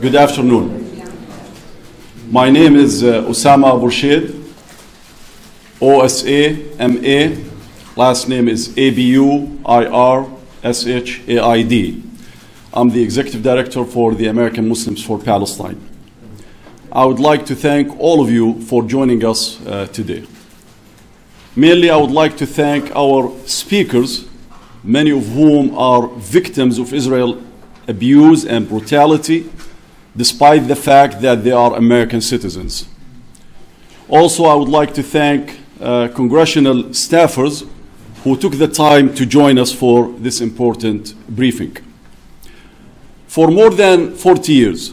Good afternoon. My name is Osama Abourcheid, O-S-A-M-A, last name is A-B-U-I-R-S-H-A-I-D. I'm the Executive Director for the American Muslims for Palestine. I would like to thank all of you for joining us today. Mainly, I would like to thank our speakers, many of whom are victims of Israel abuse and brutality, despite the fact that they are American citizens. Also, I would like to thank congressional staffers who took the time to join us for this important briefing. For more than 40 years,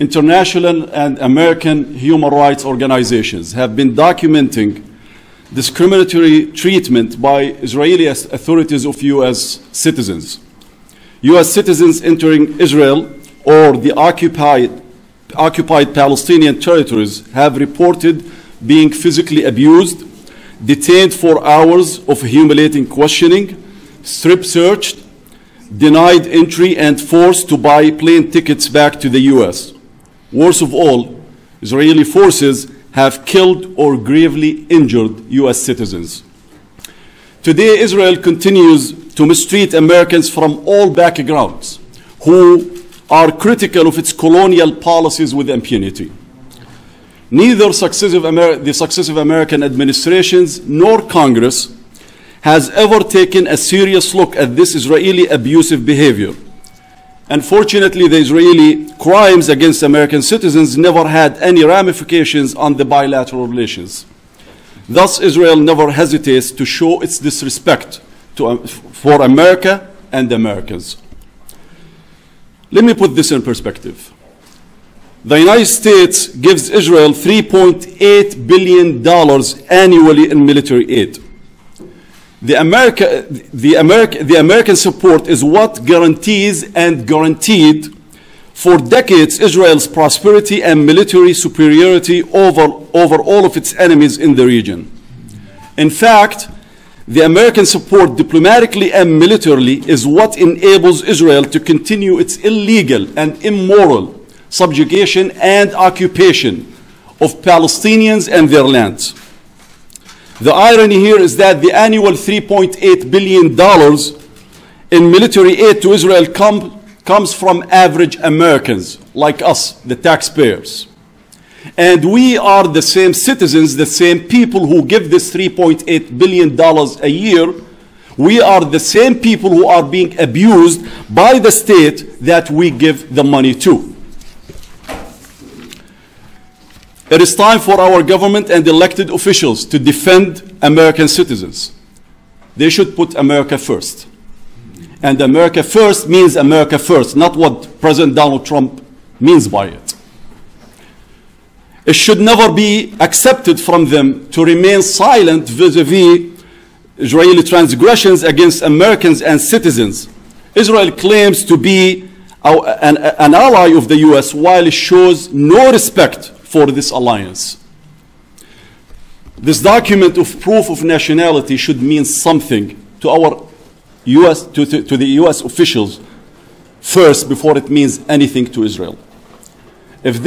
international and American human rights organizations have been documenting discriminatory treatment by Israeli authorities of U.S. citizens. U.S. citizens entering Israel or the occupied Palestinian territories have reported being physically abused, detained for hours of humiliating questioning, strip-searched, denied entry, and forced to buy plane tickets back to the U.S. Worst of all, Israeli forces have killed or gravely injured U.S. citizens. Today, Israel continues to mistreat Americans from all backgrounds who are critical of its colonial policies with impunity. Neither the successive American administrations nor Congress has ever taken a serious look at this Israeli abusive behavior. Unfortunately, the Israeli crimes against American citizens never had any ramifications on the bilateral relations. Thus, Israel never hesitates to show its disrespect for America and Americans. Let me put this in perspective. The United States gives Israel $3.8 billion annually in military aid. The American support is what guarantees and guaranteed for decades Israel's prosperity and military superiority over all of its enemies in the region. In fact, the American support diplomatically and militarily is what enables Israel to continue its illegal and immoral subjugation and occupation of Palestinians and their lands. The irony here is that the annual $3.8 billion in military aid to Israel comes from average Americans like us, the taxpayers. And we are the same citizens, the same people who give this $3.8 billion a year. We are the same people who are being abused by the state that we give the money to. It is time for our government and elected officials to defend American citizens. They should put America first. And America first means America first, not what President Donald Trump means by it. It should never be accepted from them to remain silent vis-à-vis Israeli transgressions against Americans and citizens. Israel claims to be an ally of the U.S. while it shows no respect for this alliance. This document of proof of nationality should mean something to our U.S. to the U.S. officials first before it means anything to Israel. If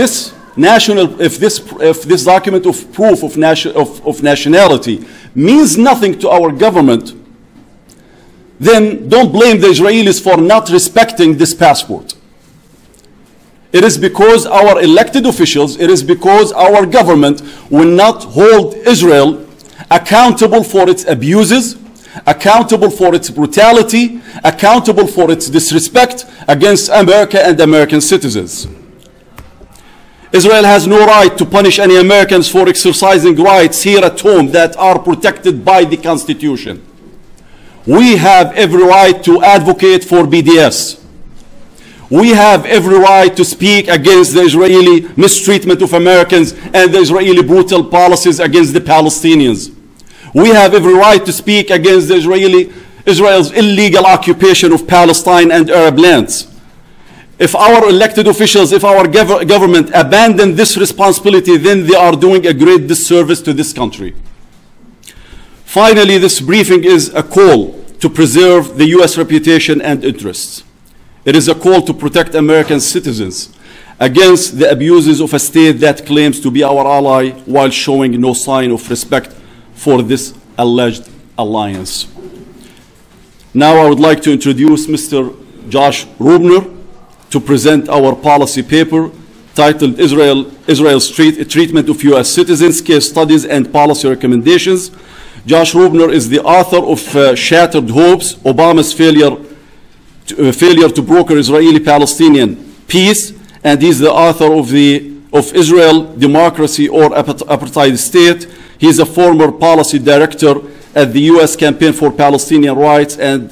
this document of proof of nationality means nothing to our government, then don't blame the Israelis for not respecting this passport. It is because our elected officials, it is because our government will not hold Israel accountable for its abuses, accountable for its brutality, accountable for its disrespect against America and American citizens. Israel has no right to punish any Americans for exercising rights here at home that are protected by the Constitution. We have every right to advocate for BDS. We have every right to speak against the Israeli mistreatment of Americans and the Israeli brutal policies against the Palestinians. We have every right to speak against Israel's illegal occupation of Palestine and Arab lands. If our elected officials, if our government abandon this responsibility, then they are doing a great disservice to this country. Finally, this briefing is a call to preserve the U.S. reputation and interests. It is a call to protect American citizens against the abuses of a state that claims to be our ally while showing no sign of respect for this alleged alliance. Now I would like to introduce Mr. Josh Ruebner to present our policy paper titled Israel's Treatment of U.S. Citizens, Case Studies and Policy Recommendations. Josh Ruebner is the author of Shattered Hopes, Obama's Failure to Broker Israeli-Palestinian Peace, and he's the author of Of Israel Democracy or Apartheid State. He's a former policy director at the U.S. Campaign for Palestinian Rights and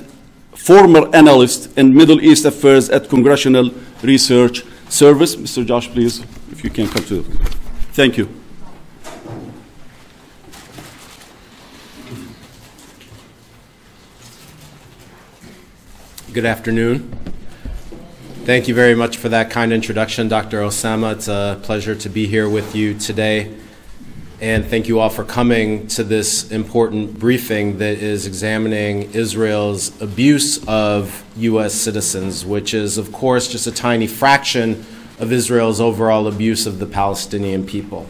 former analyst in Middle East Affairs at Congressional Research Service. Mr. Josh, please, if you can come to the... Thank you. Good afternoon. Thank you very much for that kind introduction, Dr. Osama. It's a pleasure to be here with you today. And thank you all for coming to this important briefing that is examining Israel's abuse of U.S. citizens, which is, of course, just a tiny fraction of Israel's overall abuse of the Palestinian people.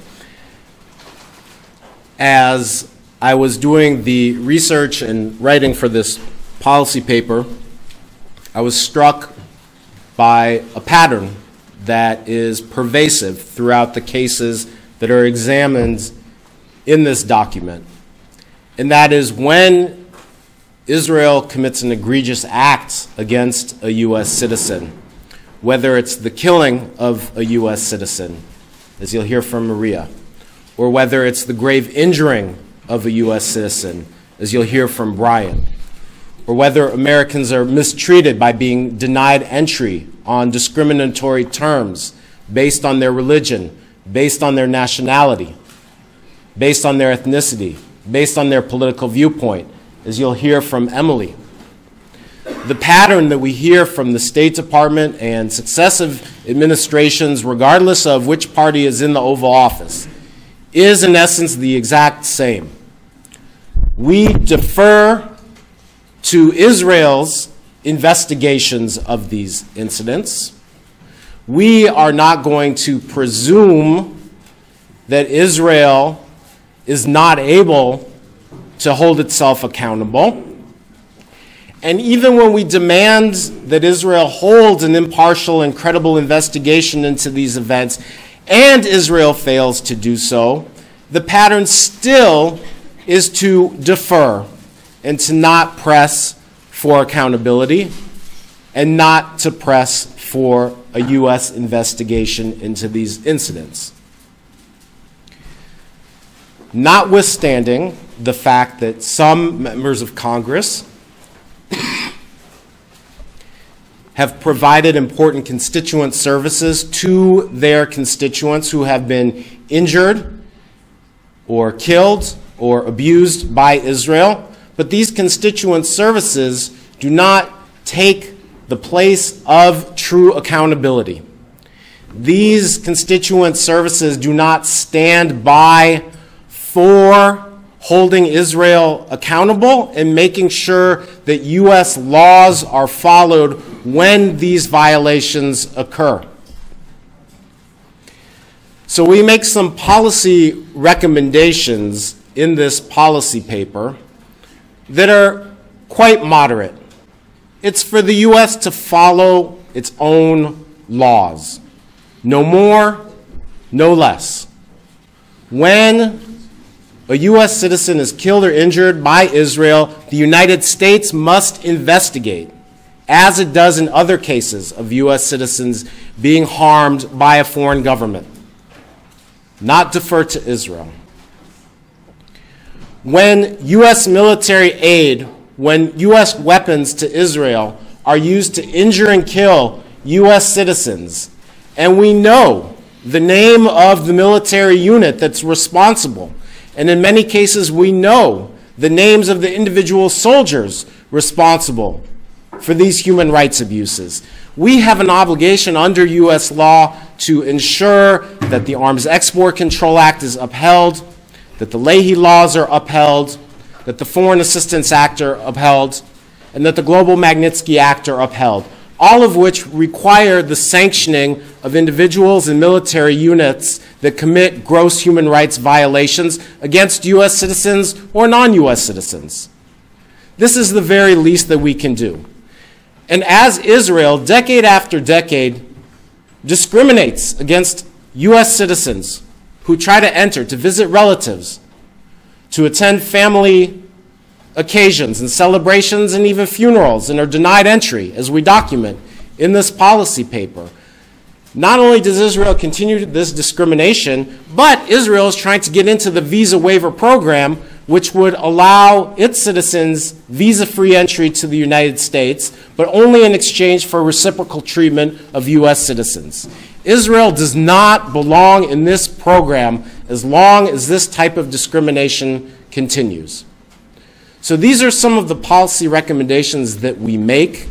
As I was doing the research and writing for this policy paper, I was struck by a pattern that is pervasive throughout the cases that are examined in this document. And that is, when Israel commits an egregious act against a U.S. citizen, whether it's the killing of a U.S. citizen, as you'll hear from Maria, or whether it's the grave injuring of a U.S. citizen, as you'll hear from Brian, or whether Americans are mistreated by being denied entry on discriminatory terms based on their religion, based on their nationality, based on their ethnicity, based on their political viewpoint, as you'll hear from Emily. The pattern that we hear from the State Department and successive administrations, regardless of which party is in the Oval Office, is in essence the exact same. We defer to Israel's investigations of these incidents. We are not going to presume that Israel is not able to hold itself accountable. And even when we demand that Israel holds an impartial and credible investigation into these events, and Israel fails to do so, the pattern still is to defer and to not press for accountability, and not to press for a U.S. investigation into these incidents. Notwithstanding the fact that some members of Congress have provided important constituent services to their constituents who have been injured or killed or abused by Israel, but these constituent services do not take the place of true accountability. These constituent services do not stand by for holding Israel accountable and making sure that U.S. laws are followed when these violations occur. So we make some policy recommendations in this policy paper that are quite moderate. It's for the U.S. to follow its own laws. No more, no less. When a U.S. citizen is killed or injured by Israel, the United States must investigate, as it does in other cases of U.S. citizens being harmed by a foreign government, not defer to Israel. When U.S. military aid, when U.S. weapons to Israel are used to injure and kill U.S. citizens, and we know the name of the military unit that's responsible, and in many cases we know the names of the individual soldiers responsible for these human rights abuses, we have an obligation under U.S. law to ensure that the Arms Export Control Act is upheld, that the Leahy laws are upheld, that the Foreign Assistance Act are upheld, and that the Global Magnitsky Act are upheld. all of which require the sanctioning of individuals and military units that commit gross human rights violations against U.S. citizens or non-U.S. citizens. This is the very least that we can do. And as Israel, decade after decade, discriminates against U.S. citizens who try to enter, to visit relatives, to attend family occasions and celebrations and even funerals, and are denied entry, as we document in this policy paper. Not only does Israel continue this discrimination, but Israel is trying to get into the visa waiver program, which would allow its citizens visa-free entry to the United States, but only in exchange for reciprocal treatment of U.S. citizens. Israel does not belong in this program as long as this type of discrimination continues. So these are some of the policy recommendations that we make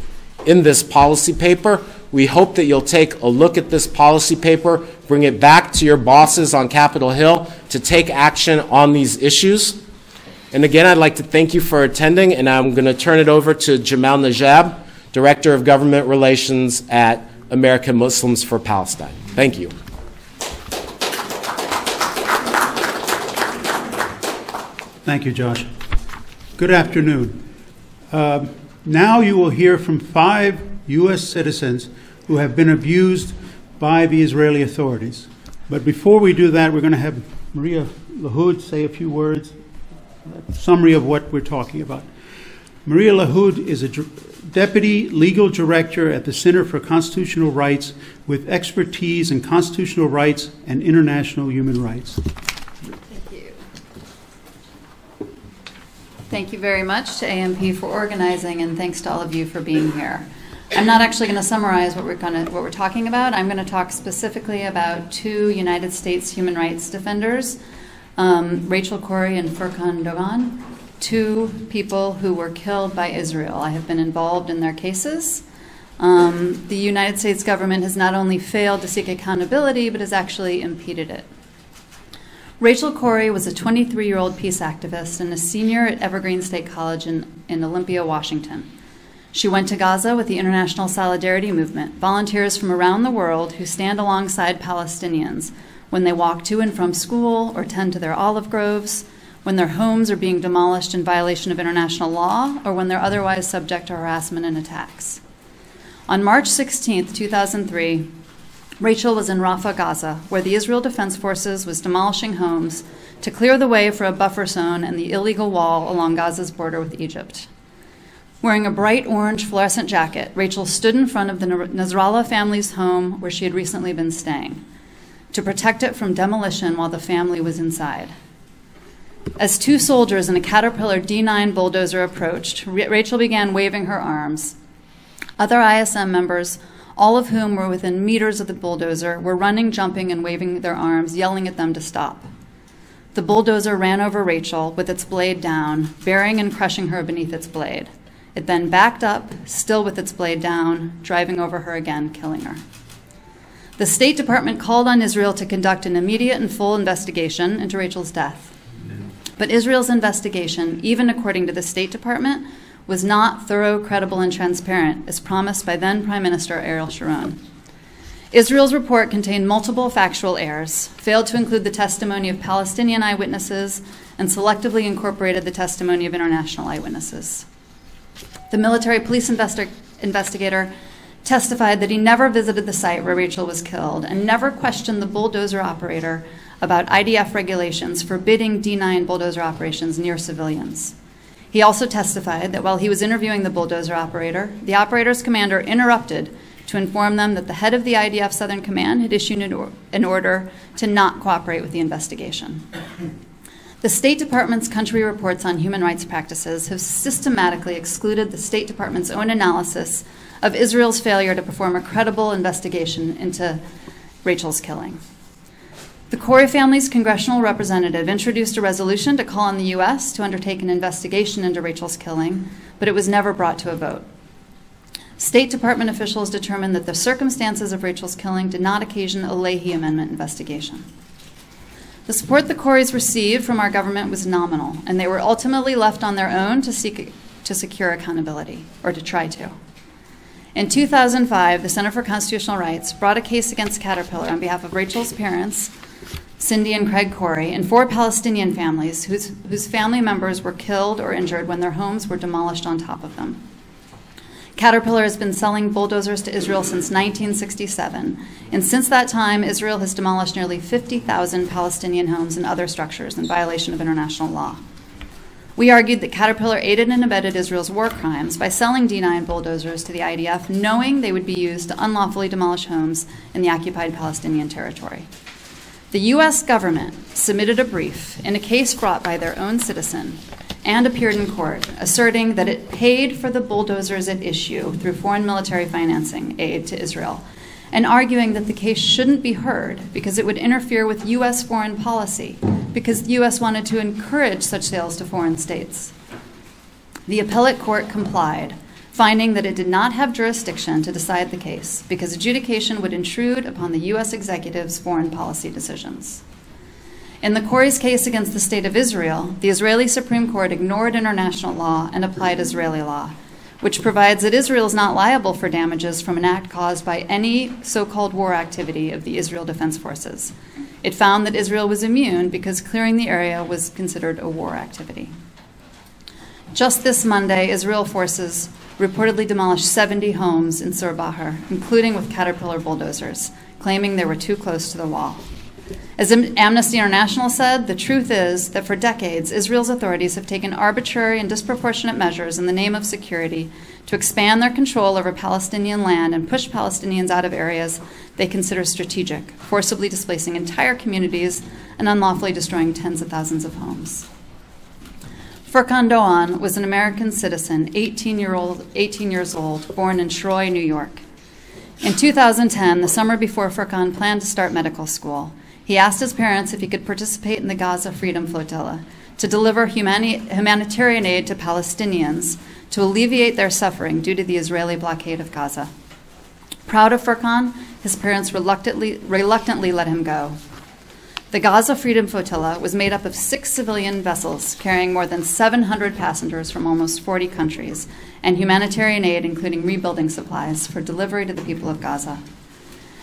in this policy paper. We hope that you'll take a look at this policy paper, bring it back to your bosses on Capitol Hill to take action on these issues. And again, I'd like to thank you for attending, and I'm going to turn it over to Jamal Najab, Director of Government Relations at American Muslims for Palestine. Thank you. Thank you, Josh. Good afternoon. Now you will hear from 5 U.S. citizens who have been abused by the Israeli authorities. But before we do that, we're going to have Maria Lahoud say a few words, a summary of what we're talking about. Maria Lahoud is a Deputy Legal Director at the Center for Constitutional Rights with expertise in constitutional rights and international human rights. Thank you very much to AMP for organizing, and thanks to all of you for being here. I'm not actually going to summarize what we're talking about. I'm going to talk specifically about 2 United States human rights defenders, Rachel Corrie and Furkan Dogan, 2 people who were killed by Israel. I have been involved in their cases. The United States government has not only failed to seek accountability, but has actually impeded it. Rachel Corrie was a 23-year-old peace activist and a senior at Evergreen State College in Olympia, Washington. She went to Gaza with the International Solidarity Movement, volunteers from around the world who stand alongside Palestinians when they walk to and from school or tend to their olive groves, when their homes are being demolished in violation of international law, or when they're otherwise subject to harassment and attacks. On March 16, 2003, Rachel was in Rafah, Gaza, where the Israel Defense Forces was demolishing homes to clear the way for a buffer zone and the illegal wall along Gaza's border with Egypt. Wearing a bright orange fluorescent jacket, Rachel stood in front of the Nasrallah family's home where she had recently been staying to protect it from demolition while the family was inside. As 2 soldiers in a Caterpillar D9 bulldozer approached, Rachel began waving her arms. Other ISM members, all of whom were within meters of the bulldozer, were running, jumping, and waving their arms, yelling at them to stop. The bulldozer ran over Rachel with its blade down, burying and crushing her beneath its blade. It then backed up, still with its blade down, driving over her again, killing her. The State Department called on Israel to conduct an immediate and full investigation into Rachel's death. But Israel's investigation, even according to the State Department, was not thorough, credible, and transparent, as promised by then Prime Minister Ariel Sharon. Israel's report contained multiple factual errors, failed to include the testimony of Palestinian eyewitnesses, and selectively incorporated the testimony of international eyewitnesses. The military police investigator testified that he never visited the site where Rachel was killed and never questioned the bulldozer operator about IDF regulations forbidding D9 bulldozer operations near civilians. He also testified that while he was interviewing the bulldozer operator, the operator's commander interrupted to inform them that the head of the IDF Southern Command had issued an order to not cooperate with the investigation. The State Department's country reports on human rights practices have systematically excluded the State Department's own analysis of Israel's failure to perform a credible investigation into Rachel's killing. The Corrie family's congressional representative introduced a resolution to call on the U.S. to undertake an investigation into Rachel's killing, but it was never brought to a vote. State Department officials determined that the circumstances of Rachel's killing did not occasion a Leahy Amendment investigation. The support the Corries received from our government was nominal, and they were ultimately left on their own to secure accountability, or to try to. In 2005, the Center for Constitutional Rights brought a case against Caterpillar on behalf of Rachel's parents, Cindy and Craig Corrie, and 4 Palestinian families whose family members were killed or injured when their homes were demolished on top of them. Caterpillar has been selling bulldozers to Israel since 1967, and since that time, Israel has demolished nearly 50,000 Palestinian homes and other structures in violation of international law. We argued that Caterpillar aided and abetted Israel's war crimes by selling D9 bulldozers to the IDF, knowing they would be used to unlawfully demolish homes in the occupied Palestinian territory. The U.S. government submitted a brief in a case brought by their own citizen and appeared in court, asserting that it paid for the bulldozers at issue through foreign military financing aid to Israel, and arguing that the case shouldn't be heard because it would interfere with U.S. foreign policy, because the U.S. wanted to encourage such sales to foreign states. The appellate court complied, finding that it did not have jurisdiction to decide the case because adjudication would intrude upon the U.S. executive's foreign policy decisions. In the Corrie's case against the State of Israel, the Israeli Supreme Court ignored international law and applied Israeli law, which provides that Israel is not liable for damages from an act caused by any so-called war activity of the Israel Defense Forces. It found that Israel was immune because clearing the area was considered a war activity. Just this Monday, Israel forces reportedly demolished 70 homes in Sur Bahar, including with Caterpillar bulldozers, claiming they were too close to the wall. As Amnesty International said, the truth is that for decades, Israel's authorities have taken arbitrary and disproportionate measures in the name of security to expand their control over Palestinian land and push Palestinians out of areas they consider strategic, forcibly displacing entire communities and unlawfully destroying tens of thousands of homes. Furkan Dogan was an American citizen, 18 years old, born in Troy, New York. In 2010, the summer before Furkan planned to start medical school, he asked his parents if he could participate in the Gaza Freedom Flotilla to deliver humanitarian aid to Palestinians to alleviate their suffering due to the Israeli blockade of Gaza. Proud of Furkan, his parents reluctantly let him go. The Gaza Freedom Flotilla was made up of 6 civilian vessels carrying more than 700 passengers from almost 40 countries and humanitarian aid, including rebuilding supplies, for delivery to the people of Gaza.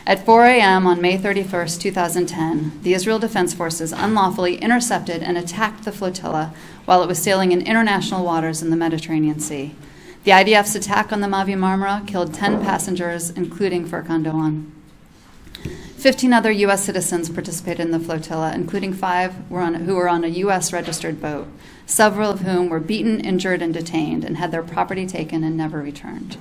At 4 a.m. on May 31, 2010, the Israel Defense Forces unlawfully intercepted and attacked the flotilla while it was sailing in international waters in the Mediterranean Sea. The IDF's attack on the Mavi Marmara killed 10 passengers, including Furkan Dogan. 15 other U.S. citizens participated in the flotilla, including 5 who were on a U.S.-registered boat, several of whom were beaten, injured, and detained, and had their property taken and never returned.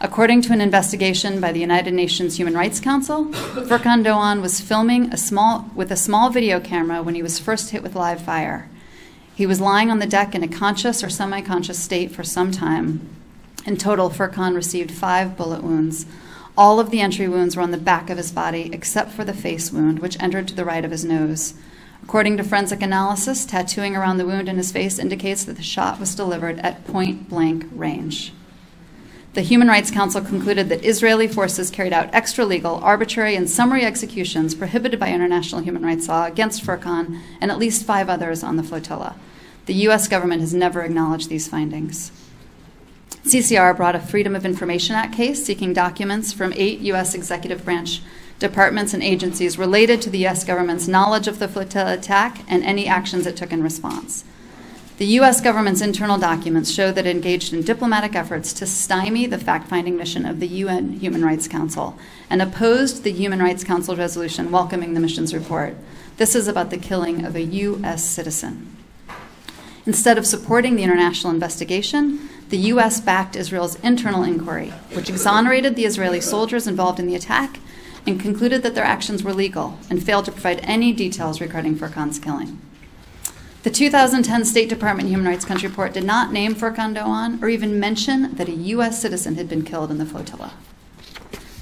According to an investigation by the United Nations Human Rights Council, Furkan Dogan was filming with a small video camera when he was first hit with live fire. He was lying on the deck in a conscious or semi-conscious state for some time. In total, Furkan received 5 bullet wounds. All of the entry wounds were on the back of his body, except for the face wound, which entered to the right of his nose. According to forensic analysis, tattooing around the wound in his face indicates that the shot was delivered at point-blank range. The Human Rights Council concluded that Israeli forces carried out extralegal, arbitrary, and summary executions prohibited by international human rights law against Furkan and at least 5 others on the flotilla. The U.S. government has never acknowledged these findings. CCR brought a Freedom of Information Act case seeking documents from 8 U.S. executive branch departments and agencies related to the U.S. government's knowledge of the flotilla attack and any actions it took in response. The U.S. government's internal documents show that it engaged in diplomatic efforts to stymie the fact-finding mission of the UN Human Rights Council and opposed the Human Rights Council resolution welcoming the mission's report. This is about the killing of a U.S. citizen. Instead of supporting the international investigation, the U.S. backed Israel's internal inquiry, which exonerated the Israeli soldiers involved in the attack and concluded that their actions were legal and failed to provide any details regarding Furkan's killing. The 2010 State Department Human Rights Country Report did not name Furkan Dogan or even mention that a U.S. citizen had been killed in the flotilla.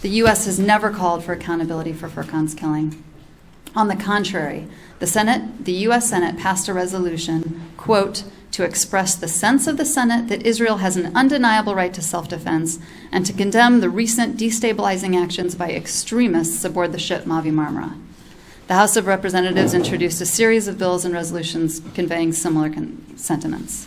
The U.S. has never called for accountability for Furkan's killing. On the contrary, the U.S. Senate passed a resolution, quote, to express the sense of the Senate that Israel has an undeniable right to self-defense and to condemn the recent destabilizing actions by extremists aboard the ship Mavi Marmara. The House of Representatives introduced a series of bills and resolutions conveying similar sentiments.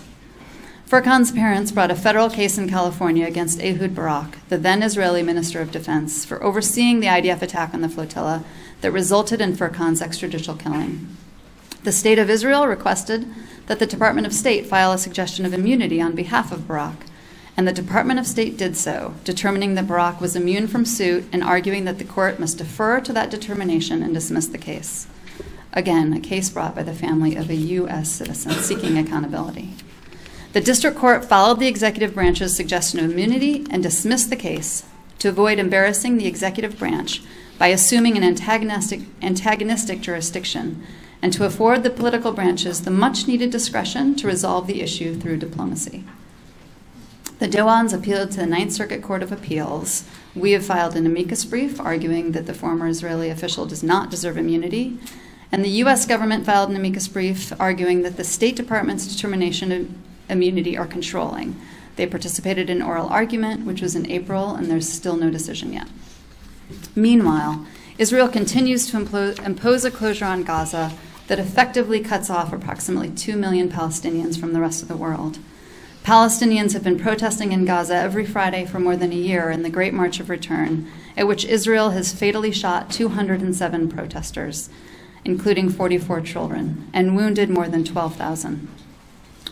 Furkan's parents brought a federal case in California against Ehud Barak, the then Israeli Minister of Defense, for overseeing the IDF attack on the flotilla that resulted in Furkan's extrajudicial killing. The State of Israel requested that the Department of State file a suggestion of immunity on behalf of Barak, and the Department of State did so, determining that Barak was immune from suit and arguing that the court must defer to that determination and dismiss the case. Again, a case brought by the family of a U.S. citizen seeking accountability. The district court followed the executive branch's suggestion of immunity and dismissed the case to avoid embarrassing the executive branch by assuming an antagonistic jurisdiction and to afford the political branches the much-needed discretion to resolve the issue through diplomacy. The Dowans appealed to the Ninth Circuit Court of Appeals. We have filed an amicus brief arguing that the former Israeli official does not deserve immunity, and the U.S. government filed an amicus brief arguing that the State Department's determination of immunity are controlling. They participated in oral argument, which was in April, and there's still no decision yet. Meanwhile, Israel continues to impose a closure on Gaza that effectively cuts off approximately 2 million Palestinians from the rest of the world. Palestinians have been protesting in Gaza every Friday for more than a year in the Great March of Return, at which Israel has fatally shot 207 protesters, including 44 children, and wounded more than 12,000.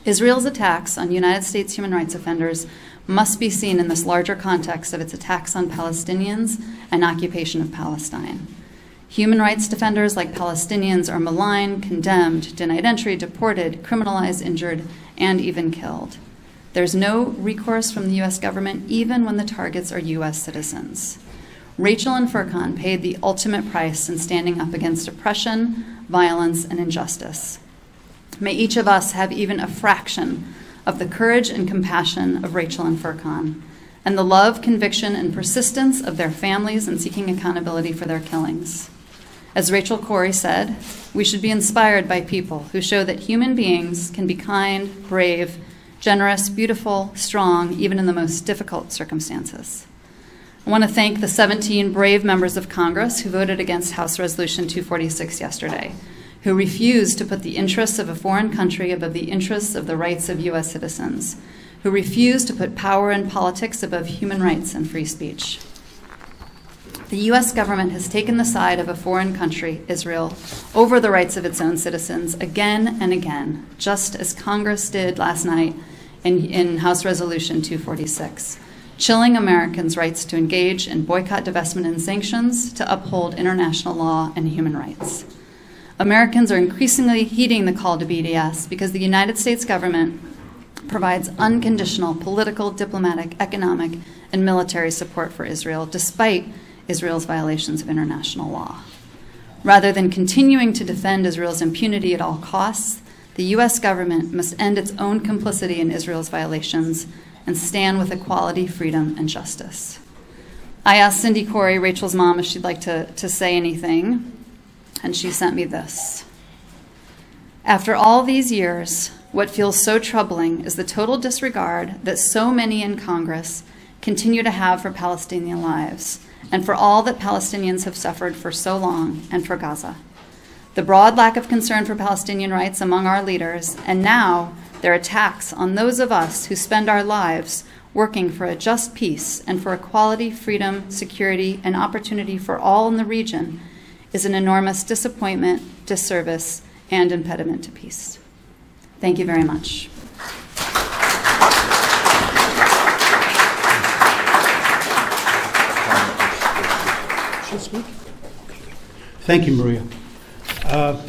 Israel's attacks on United States human rights offenders must be seen in this larger context of its attacks on Palestinians and occupation of Palestine. Human rights defenders like Palestinians are maligned, condemned, denied entry, deported, criminalized, injured, and even killed. There's no recourse from the U.S. government even when the targets are U.S. citizens. Rachel and Furkan paid the ultimate price in standing up against oppression, violence, and injustice. May each of us have even a fraction of the courage and compassion of Rachel and Furkan, and the love, conviction, and persistence of their families in seeking accountability for their killings. As Rachel Corrie said, we should be inspired by people who show that human beings can be kind, brave, generous, beautiful, strong, even in the most difficult circumstances. I want to thank the 17 brave members of Congress who voted against House Resolution 246 yesterday, who refused to put the interests of a foreign country above the interests of the rights of U.S. citizens, who refused to put power and politics above human rights and free speech. The U.S. government has taken the side of a foreign country, Israel, over the rights of its own citizens again and again, just as Congress did last night in House Resolution 246, chilling Americans' rights to engage in boycott, divestment, and sanctions to uphold international law and human rights. Americans are increasingly heeding the call to BDS because the United States government provides unconditional political, diplomatic, economic, and military support for Israel, despite Israel's violations of international law. Rather than continuing to defend Israel's impunity at all costs, the U.S. government must end its own complicity in Israel's violations and stand with equality, freedom, and justice. I asked Cindy Corrie, Rachel's mom, if she'd like to say anything. And she sent me this. After all these years, what feels so troubling is the total disregard that so many in Congress continue to have for Palestinian lives and for all that Palestinians have suffered for so long and for Gaza. The broad lack of concern for Palestinian rights among our leaders, and now their attacks on those of us who spend our lives working for a just peace and for equality, freedom, security, and opportunity for all in the region, is an enormous disappointment, disservice, and impediment to peace. Thank you very much. Thank you, Maria.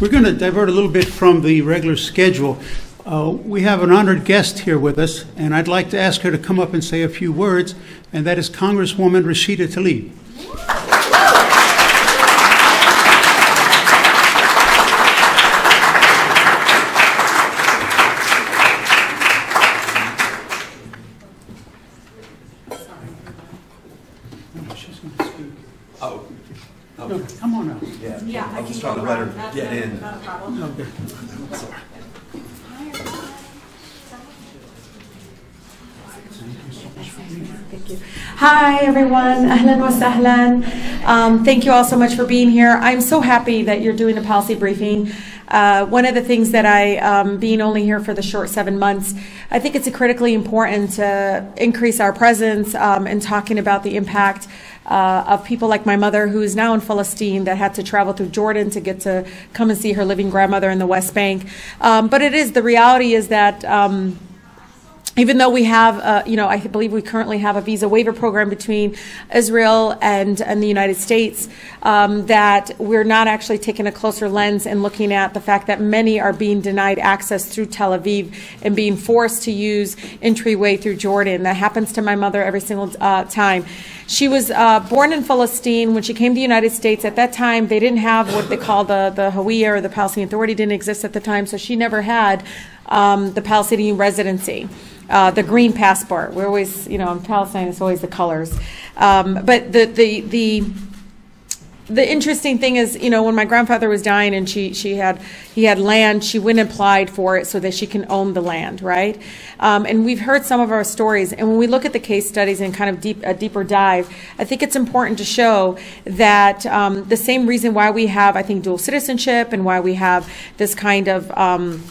We're going to divert a little bit from the regular schedule. We have an honored guest here with us, and I'd like to ask her to come up and say a few words, and that is Congresswoman Rashida Tlaib. Get in. Not a problem. Okay. Sorry. Thank you so much. Thank you. Hi, everyone. Ahlan wa sahlan. Thank you all so much for being here. I'm so happy that you're doing a policy briefing. One of the things that I, being only here for the short 7 months, I think it's critically important to increase our presence in talking about the impact of people like my mother, who is now in Palestine, that had to travel through Jordan to get to come and see her living grandmother in the West Bank. But it is, the reality is that even though we have, I believe we currently have a visa waiver program between Israel and the United States, that we're not actually taking a closer lens and looking at the fact that many are being denied access through Tel Aviv and being forced to use entryway through Jordan. That happens to my mother every single time. She was born in Palestine. When she came to the United States, at that time, they didn't have what they call the Hawiyah, or the Palestinian Authority didn't exist at the time, so she never had the Palestinian residency. The green passport. We're always, in Palestine, it's always the colors. But the interesting thing is, when my grandfather was dying and he had land, she went and applied for it so that she can own the land, right? And we've heard some of our stories. And when we look at the case studies and kind of a deeper dive, I think it's important to show that the same reason why we have, I think, dual citizenship and why we have this kind of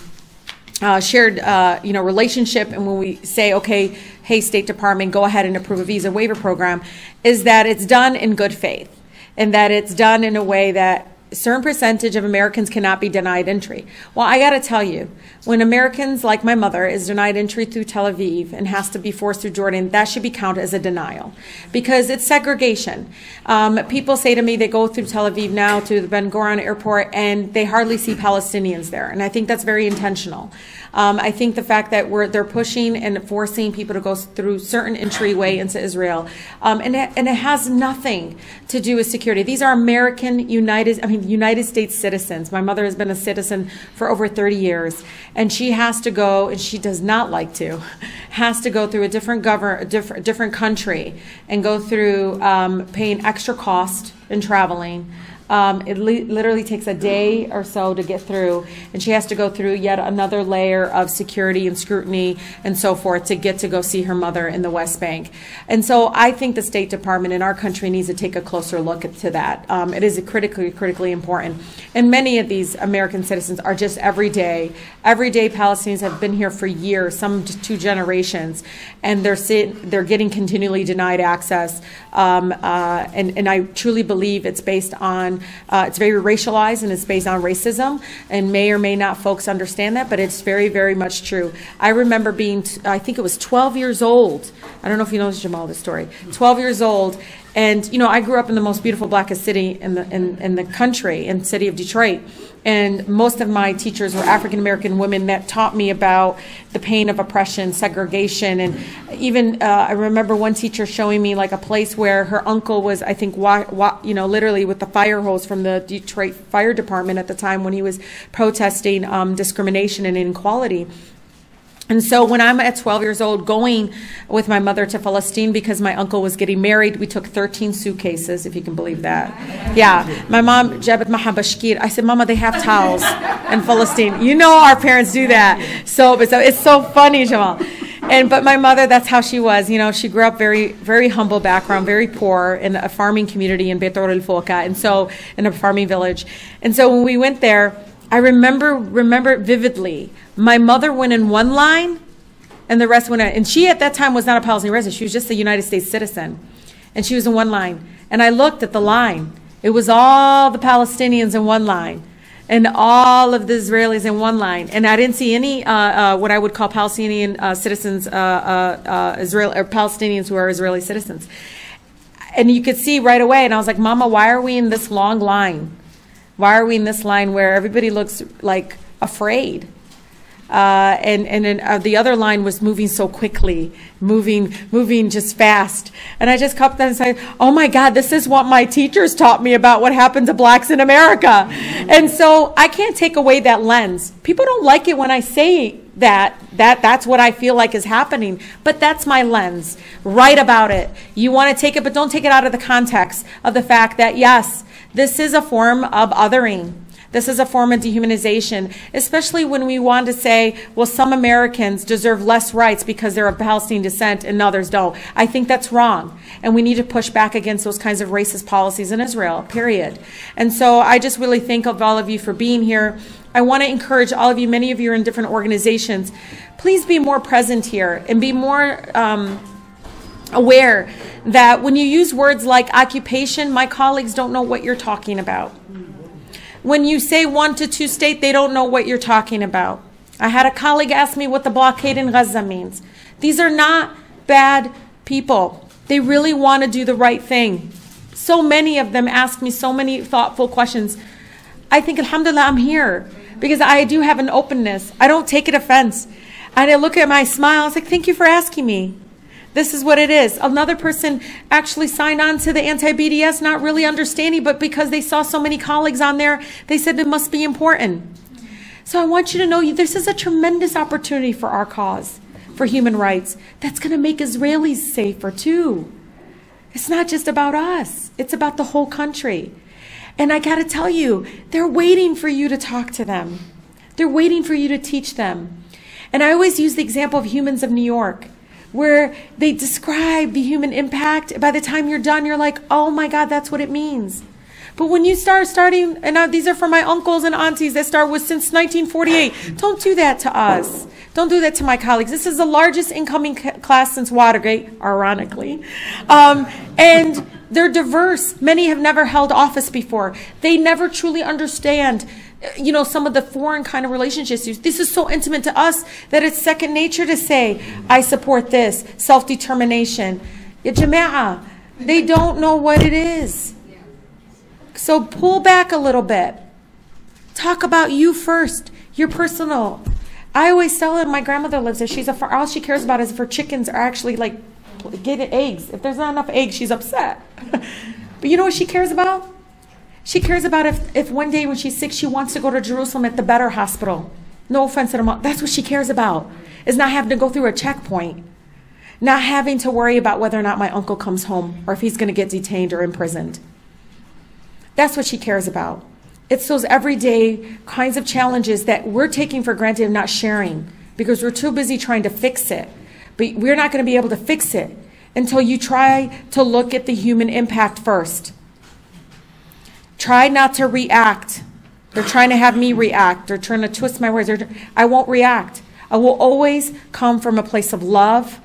shared, relationship, and when we say, okay, hey, State Department, go ahead and approve a visa waiver program, is that it's done in good faith, and that it's done in a way that a certain percentage of Americans cannot be denied entry. Well, I got to tell you, when Americans like my mother is denied entry through Tel Aviv and has to be forced through Jordan, that should be counted as a denial, because it's segregation. People say to me they go through Tel Aviv now to the Ben Gurion Airport and they hardly see Palestinians there, and I think that's very intentional. I think the fact that they're pushing and forcing people to go through certain entryway into Israel, and it has nothing to do with security. These are United States citizens. My mother has been a citizen for over 30 years, and she has to go, and she does not like to, has to go through a different different country and go through paying extra cost and traveling. It literally takes a day or so to get through, and she has to go through yet another layer of security and scrutiny and so forth to get to go see her mother in the West Bank. And so I think the State Department in our country needs to take a closer look to that. It is critically important. And many of these American citizens are just everyday Palestinians, have been here for years, some 2 generations, and they're getting continually denied access. And I truly believe it's based on it's very racialized, and it's based on racism, and may or may not folks understand that, but it's very, very much true. I remember being, I think it was 12 years old. I don't know if you know this, Jamal, this story. 12 years old, and I grew up in the most beautiful, blackest city in the country, in the city of Detroit. And most of my teachers were African American women that taught me about the pain of oppression, segregation, and even I remember one teacher showing me like a place where her uncle was, I think, literally with the fire hose from the Detroit Fire Department at the time when he was protesting discrimination and inequality. And so when I'm at 12 years old, going with my mother to Palestine because my uncle was getting married, we took 13 suitcases, if you can believe that. Yeah, my mom, Jabat Maha Bashkir, I said, Mama, they have towels in Palestine. Our parents do that. So it's so funny, Jamal. But my mother, that's how she was. She grew up very, very humble background, very poor, in a farming community in Betor El Foka, and so in a farming village. And so when we went there, I remember vividly, my mother went in one line and the rest went out. And she at that time was not a Palestinian resident. She was just a United States citizen. And she was in one line. And I looked at the line. It was all the Palestinians in one line and all of the Israelis in one line. And I didn't see any what I would call Palestinian citizens, Israel, or Palestinians who are Israeli citizens. And you could see right away. And I was like, Mama, why are we in this long line? Why are we in this line where everybody looks like afraid? And the other line was moving so quickly, moving just fast. And I just kept on saying, oh my God, this is what my teachers taught me about what happened to blacks in America. And so I can't take away that lens. People don't like it when I say that's what I feel like is happening, but that's my lens. Write about it. You want to take it, but don't take it out of the context of the fact that, yes, this is a form of othering. This is a form of dehumanization, especially when we want to say, well, some Americans deserve less rights because they're of Palestinian descent and others don't. I think that's wrong, and we need to push back against those kinds of racist policies in Israel, period. And so I just really thank all of you for being here. I want to encourage all of you, many of you are in different organizations, please be more present here and be more aware that when you use words like occupation, my colleagues don't know what you're talking about. When you say 1 to 2 state, they don't know what you're talking about. I had a colleague ask me what the blockade in Gaza means. These are not bad people. They really want to do the right thing. So many of them ask me so many thoughtful questions. I think, alhamdulillah, I'm here because I do have an openness. I don't take it offense. And I look at my smile, I was like, thank you for asking me. This is what it is. Another person actually signed on to the anti-BDS, not really understanding, but because they saw so many colleagues on there, they said it must be important. So I want you to know this is a tremendous opportunity for our cause, for human rights. That's going to make Israelis safer too. It's not just about us. It's about the whole country. And I got to tell you, they're waiting for you to talk to them. They're waiting for you to teach them. And I always use the example of Humans of New York, where they describe the human impact. By the time you're done, you're like, oh my God, that's what it means. But when you starting, and now these are for my uncles and aunties that start with since 1948, don't do that to us. Don't do that to my colleagues. This is the largest incoming class since Watergate, ironically. And they're diverse. Many have never held office before. They never truly understand, you know, some of the foreign kind of relationships. This is so intimate to us that it's second nature to say, I support this, self-determination. Ya Jama'ah, they don't know what it is. So pull back a little bit. Talk about you first, your personal. I always tell them, my grandmother lives there. She's all she cares about is if her chickens are actually like getting eggs. If there's not enough eggs, she's upset. But you know what she cares about? She cares about if one day when she's sick, she wants to go to Jerusalem at the better hospital. No offense to her mom. That's what she cares about, is not having to go through a checkpoint, not having to worry about whether or not my uncle comes home or if he's going to get detained or imprisoned. That's what she cares about. It's those everyday kinds of challenges that we're taking for granted and not sharing because we're too busy trying to fix it. But we're not going to be able to fix it until you try to look at the human impact first. Try not to react. They're trying to have me react. They're trying to twist my words. I won't react. I will always come from a place of love,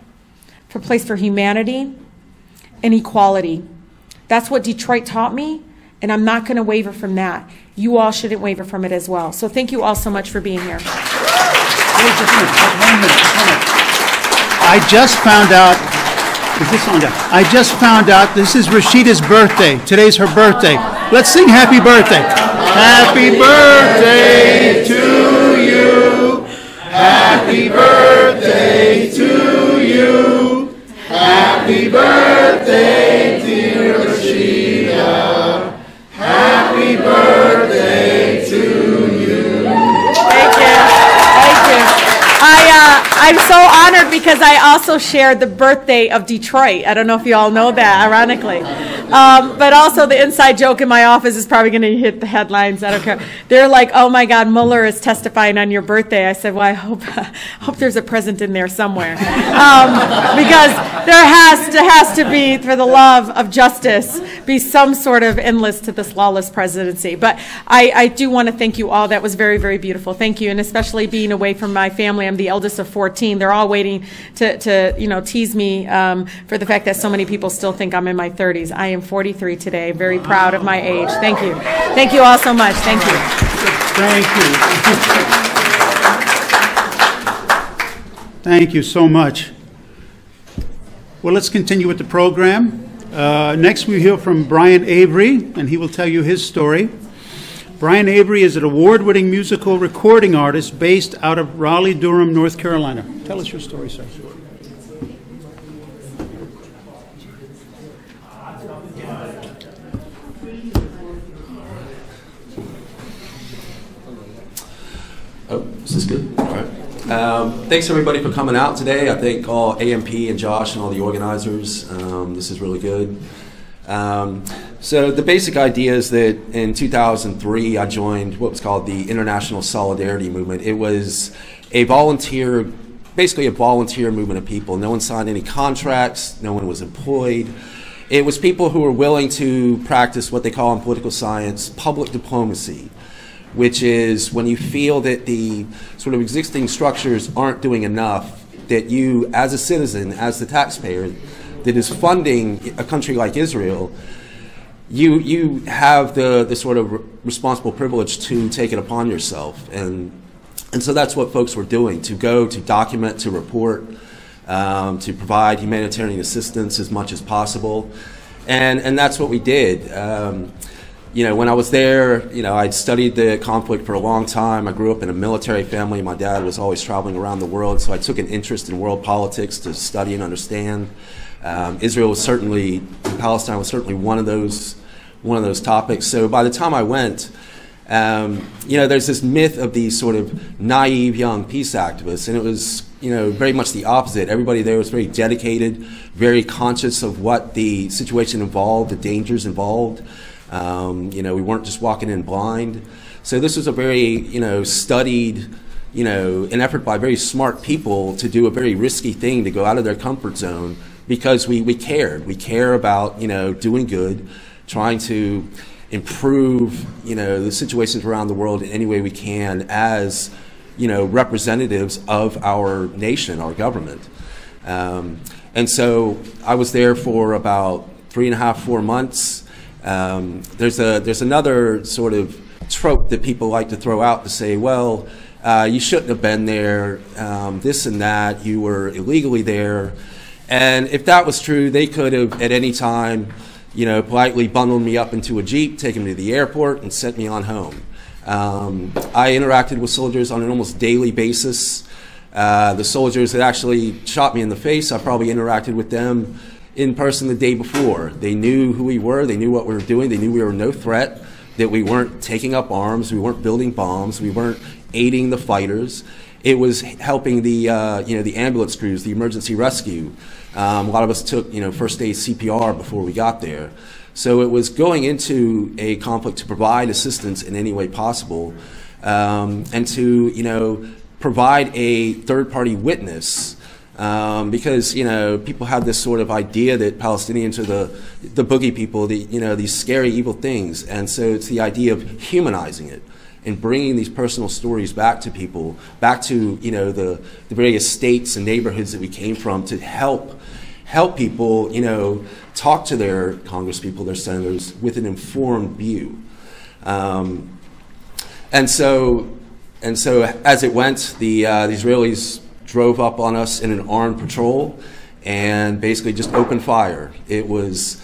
from a place for humanity and equality. That's what Detroit taught me, and I'm not going to waver from that. You all shouldn't waver from it as well. So thank you all so much for being here. I just found out this is Rashida's birthday. Today's her birthday. Let's sing happy birthday. Happy birthday to you. Happy birthday to you. Happy birthday, dear Rashida. Happy birthday to you. Thank you. Thank you. I'm so honored because I also shared the birthday of Detroit. I don't know if you all know that, ironically. But also the inside joke in my office is probably going to hit the headlines. I don't care. They're like, oh, my God, Mueller is testifying on your birthday. I said, well, I hope there's a present in there somewhere. Because there has to be, for the love of justice, be some sort of endless to this lawless presidency. But I do want to thank you all. That was very, very beautiful. Thank you. And especially being away from my family. I'm the eldest of 14. They're all waiting to you know, tease me for the fact that so many people still think I'm in my 30s. I am 43 today. Very proud of my age. Thank you. Thank you all so much. Thank you. Thank you. Thank you so much. Well, let's continue with the program. Next, we hear from Brian Avery, and he will tell you his story. Brian Avery is an award-winning musical recording artist based out of Raleigh-Durham, North Carolina. Tell us your story, sir. Oh, is this good? All right. Thanks, everybody, for coming out today. I thank all AMP and Josh and all the organizers. This is really good. So the basic idea is that in 2003 I joined what was called the International Solidarity Movement. It was a volunteer, basically a volunteer movement of people. No one signed any contracts, no one was employed. It was people who were willing to practice what they call in political science public diplomacy, which is when you feel that the sort of existing structures aren't doing enough, that you as a citizen, as the taxpayer that is funding a country like Israel, you have the sort of responsible privilege to take it upon yourself. And so that's what folks were doing, to go, to document, to report, to provide humanitarian assistance as much as possible. And that's what we did. You know, when I was there, you know, I'd studied the conflict for a long time. I grew up in a military family. My dad was always traveling around the world, so I took an interest in world politics to study and understand. Israel was certainly, Palestine was certainly one of those topics. So by the time I went, you know, there's this myth of these sort of naive young peace activists, and it was, you know, very much the opposite. Everybody there was very dedicated, very conscious of what the situation involved, the dangers involved. You know, we weren't just walking in blind. So this was a very, you know, studied, you know, an effort by very smart people to do a very risky thing, to go out of their comfort zone, because we cared. We care about, you know, doing good, trying to improve, you know, the situations around the world in any way we can as, you know, representatives of our nation, our government. And so I was there for about 3.5, 4 months. There's another sort of trope that people like to throw out to say, well, you shouldn't have been there, this and that, you were illegally there. And if that was true, they could have at any time, you know, politely bundled me up into a Jeep, taken me to the airport, and sent me on home. I interacted with soldiers on an almost daily basis. The soldiers that actually shot me in the face, I probably interacted with them in person the day before. They knew who we were, they knew what we were doing, they knew we were no threat, that we weren't taking up arms, we weren't building bombs, we weren't aiding the fighters. It was helping the, you know, the ambulance crews, the emergency rescue. A lot of us took, you know, first aid CPR before we got there. So it was going into a conflict to provide assistance in any way possible, and to, you know, provide a third-party witness. Because, you know, people have this sort of idea that Palestinians are the boogie people, the, you know, these scary evil things. And so it's the idea of humanizing it and bringing these personal stories back to people, back to, you know, the various states and neighborhoods that we came from, to help people, you know, talk to their congresspeople, their senators, with an informed view. And so as it went, the Israelis drove up on us in an armed patrol and basically just opened fire. It was,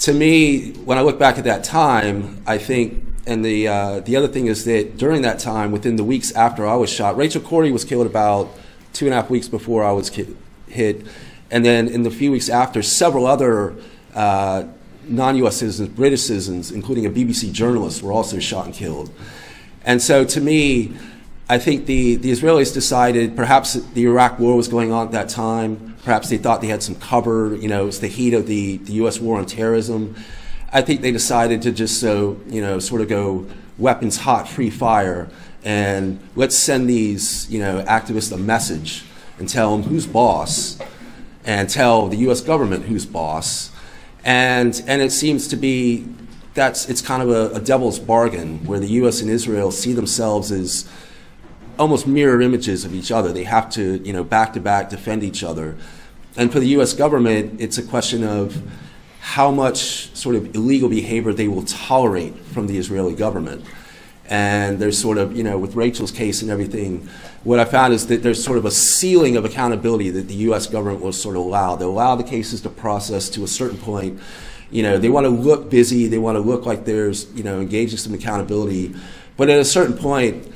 to me, when I look back at that time, I think, and the other thing is that during that time, within the weeks after I was shot, Rachel Corrie was killed about 2.5 weeks before I was hit. And then in the few weeks after, several other non-US citizens, British citizens, including a BBC journalist, were also shot and killed. And so to me, I think the Israelis decided perhaps the Iraq war was going on at that time. Perhaps they thought they had some cover. You know, it's the heat of the U.S. war on terrorism. I think they decided to just, so, you know, sort of go weapons hot, free fire, and let's send these, you know, activists a message and tell them who's boss, and tell the U.S. government who's boss. And it seems to be it's kind of a devil's bargain where the U.S. and Israel see themselves as almost mirror images of each other. They have to, you know, back to back defend each other. And for the U.S. government, it's a question of how much sort of illegal behavior they will tolerate from the Israeli government. And there's sort of, you know, with Rachel's case and everything, what I found is that there's sort of a ceiling of accountability that the U.S. government will sort of allow. They'll allow the cases to process to a certain point. You know, they want to look busy, they want to look like there's, you know, engaging some accountability. But at a certain point,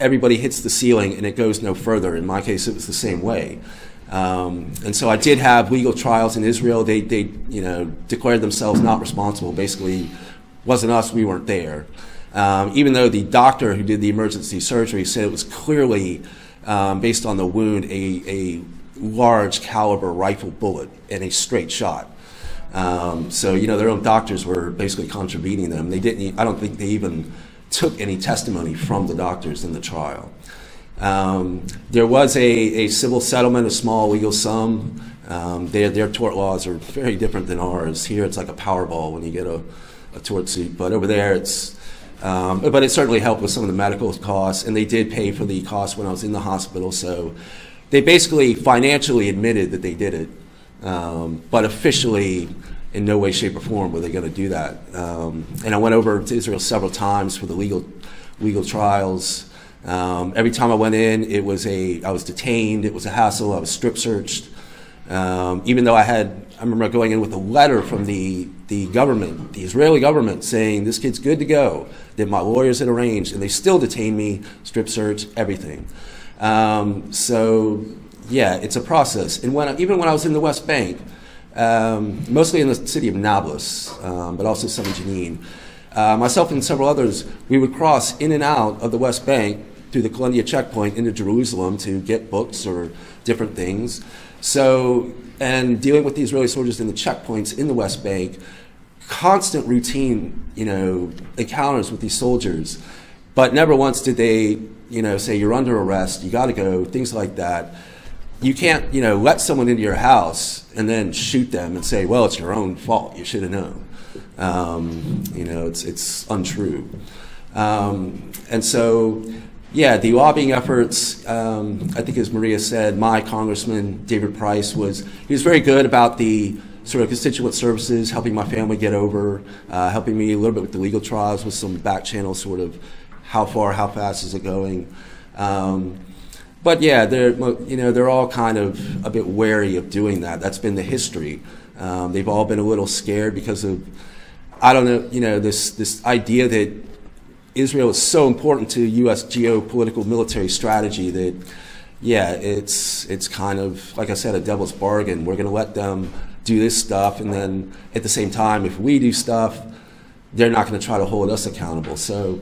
everybody hits the ceiling and it goes no further. In my case, it was the same way. And so I did have legal trials in Israel. They you know, declared themselves not responsible. Basically, wasn't us, we weren't there. Even though the doctor who did the emergency surgery said it was clearly, based on the wound, a large caliber rifle bullet and a straight shot. So, you know, their own doctors were basically contravening them. They didn't, I don't think they even took any testimony from the doctors in the trial. There was a civil settlement, a small legal sum. Their tort laws are very different than ours. Here it's like a Powerball when you get a tort suit, but over there it's, but it certainly helped with some of the medical costs, and they did pay for the costs when I was in the hospital, so they basically financially admitted that they did it. But officially, in no way, shape, or form were they going to do that. And I went over to Israel several times for the legal trials. Every time I went in, I was detained. It was a hassle. I was strip searched. Even though I remember going in with a letter from the government, the Israeli government, saying this kid's good to go, that my lawyers had arranged, and they still detained me, strip search, everything. So. Yeah, it's a process. And even when I was in the West Bank, mostly in the city of Nablus, but also some in Jenin, myself and several others, we would cross in and out of the West Bank through the Columbia checkpoint into Jerusalem to get books or different things. So, and dealing with the Israeli soldiers in the checkpoints in the West Bank, constant routine, you know, encounters with these soldiers, but never once did they, you know, say you're under arrest, you got to go, things like that. You can't, you know, let someone into your house and then shoot them and say, well, it's your own fault. You should have known. You know, it's untrue. And so, yeah, the lobbying efforts, I think as Maria said, my congressman, David Price, he was very good about the sort of constituent services, helping my family get over, helping me a little bit with the legal trials with some back channel sort of how far, how fast is it going. But yeah, they're all kind of a bit wary of doing that. That's been the history. They've all been a little scared because of, I don't know, you know, this idea that Israel is so important to U.S. geopolitical military strategy that, yeah, it's kind of, like I said, a devil's bargain. We're going to let them do this stuff, and then at the same time, if we do stuff, they're not going to try to hold us accountable. So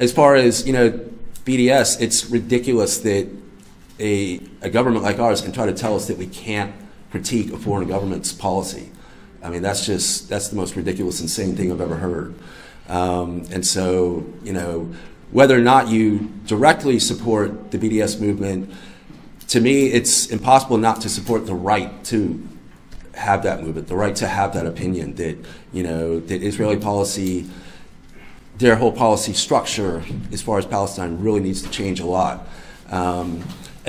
as far as, you know, BDS, it's ridiculous that a government like ours can try to tell us that we can't critique a foreign government's policy. I mean, that's the most ridiculous, insane thing I've ever heard. And so, you know, whether or not you directly support the BDS movement, to me, it's impossible not to support the right to have that movement, the right to have that opinion that, you know, that Israeli policy, their whole policy structure as far as Palestine really needs to change a lot. And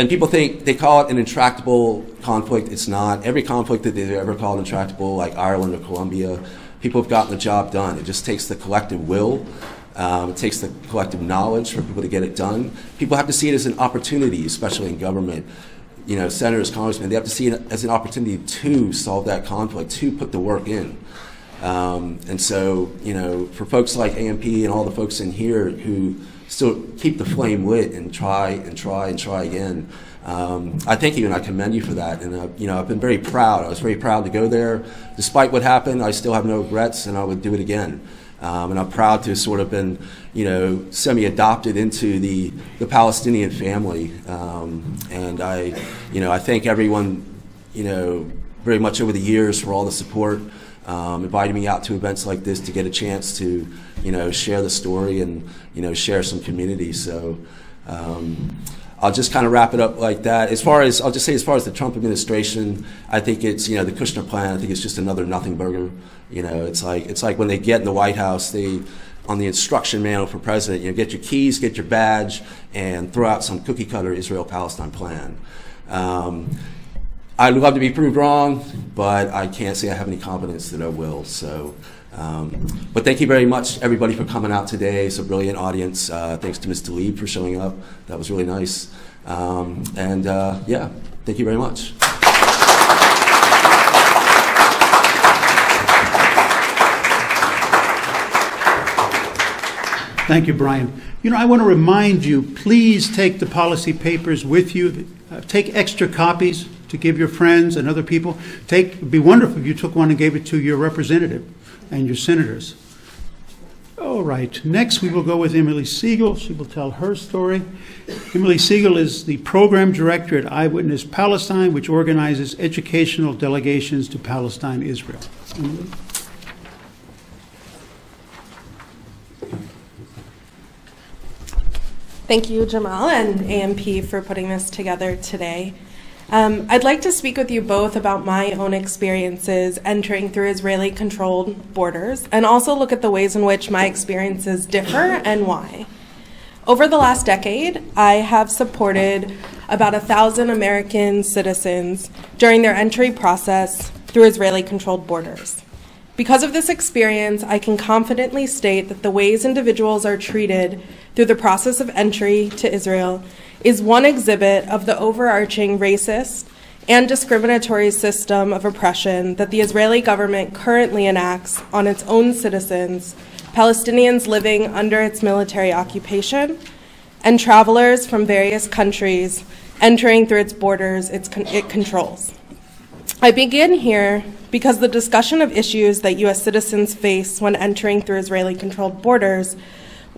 people think, they call it an intractable conflict. It's not. Every conflict that they've ever called intractable, like Ireland or Colombia, people have gotten the job done. It just takes the collective will. It takes the collective knowledge for people to get it done. People have to see it as an opportunity, especially in government. You know, senators, congressmen, they have to see it as an opportunity to solve that conflict, to put the work in. And so, you know, for folks like AMP and all the folks in here who still keep the flame lit and try and try and try again, I thank you and I commend you for that. And, you know, I've been very proud. I was very proud to go there. Despite what happened, I still have no regrets, and I would do it again. And I'm proud to have sort of been, you know, semi-adopted into the Palestinian family. And I, you know, I thank everyone, you know, very much over the years for all the support. Inviting me out to events like this to get a chance to, you know, share the story and, you know, share some community. So I'll just kind of wrap it up like that. As far as, I'll just say as far as the Trump administration, I think it's, you know, the Kushner plan, I think it's just another nothing burger. You know, it's like when they get in the White House, on the instruction manual for president, you know, get your keys, get your badge, and throw out some cookie cutter Israel-Palestine plan. I'd love to be proved wrong, but I can't say I have any confidence that I will. So, but thank you very much, everybody, for coming out today. It's a brilliant audience. Thanks to Ms. Tlaib for showing up. That was really nice. Yeah, thank you very much. Thank you, Brian. You know, I want to remind you, please take the policy papers with you. Take extra copies to give your friends and other people. It'd be wonderful if you took one and gave it to your representative and your senators. All right, next we will go with Emily Siegel. She will tell her story. Emily Siegel is the program director at Eyewitness Palestine, which organizes educational delegations to Palestine, Israel. Emily? Thank you, Jamal, and AMP for putting this together today. I'd like to speak with you both about my own experiences entering through Israeli-controlled borders, and also look at the ways in which my experiences differ and why. Over the last decade, I have supported about 1,000 American citizens during their entry process through Israeli-controlled borders. Because of this experience, I can confidently state that the ways individuals are treated through the process of entry to Israel is one exhibit of the overarching racist and discriminatory system of oppression that the Israeli government currently enacts on its own citizens, Palestinians living under its military occupation, and travelers from various countries entering through its borders it controls. I begin here because the discussion of issues that U.S. citizens face when entering through Israeli-controlled borders,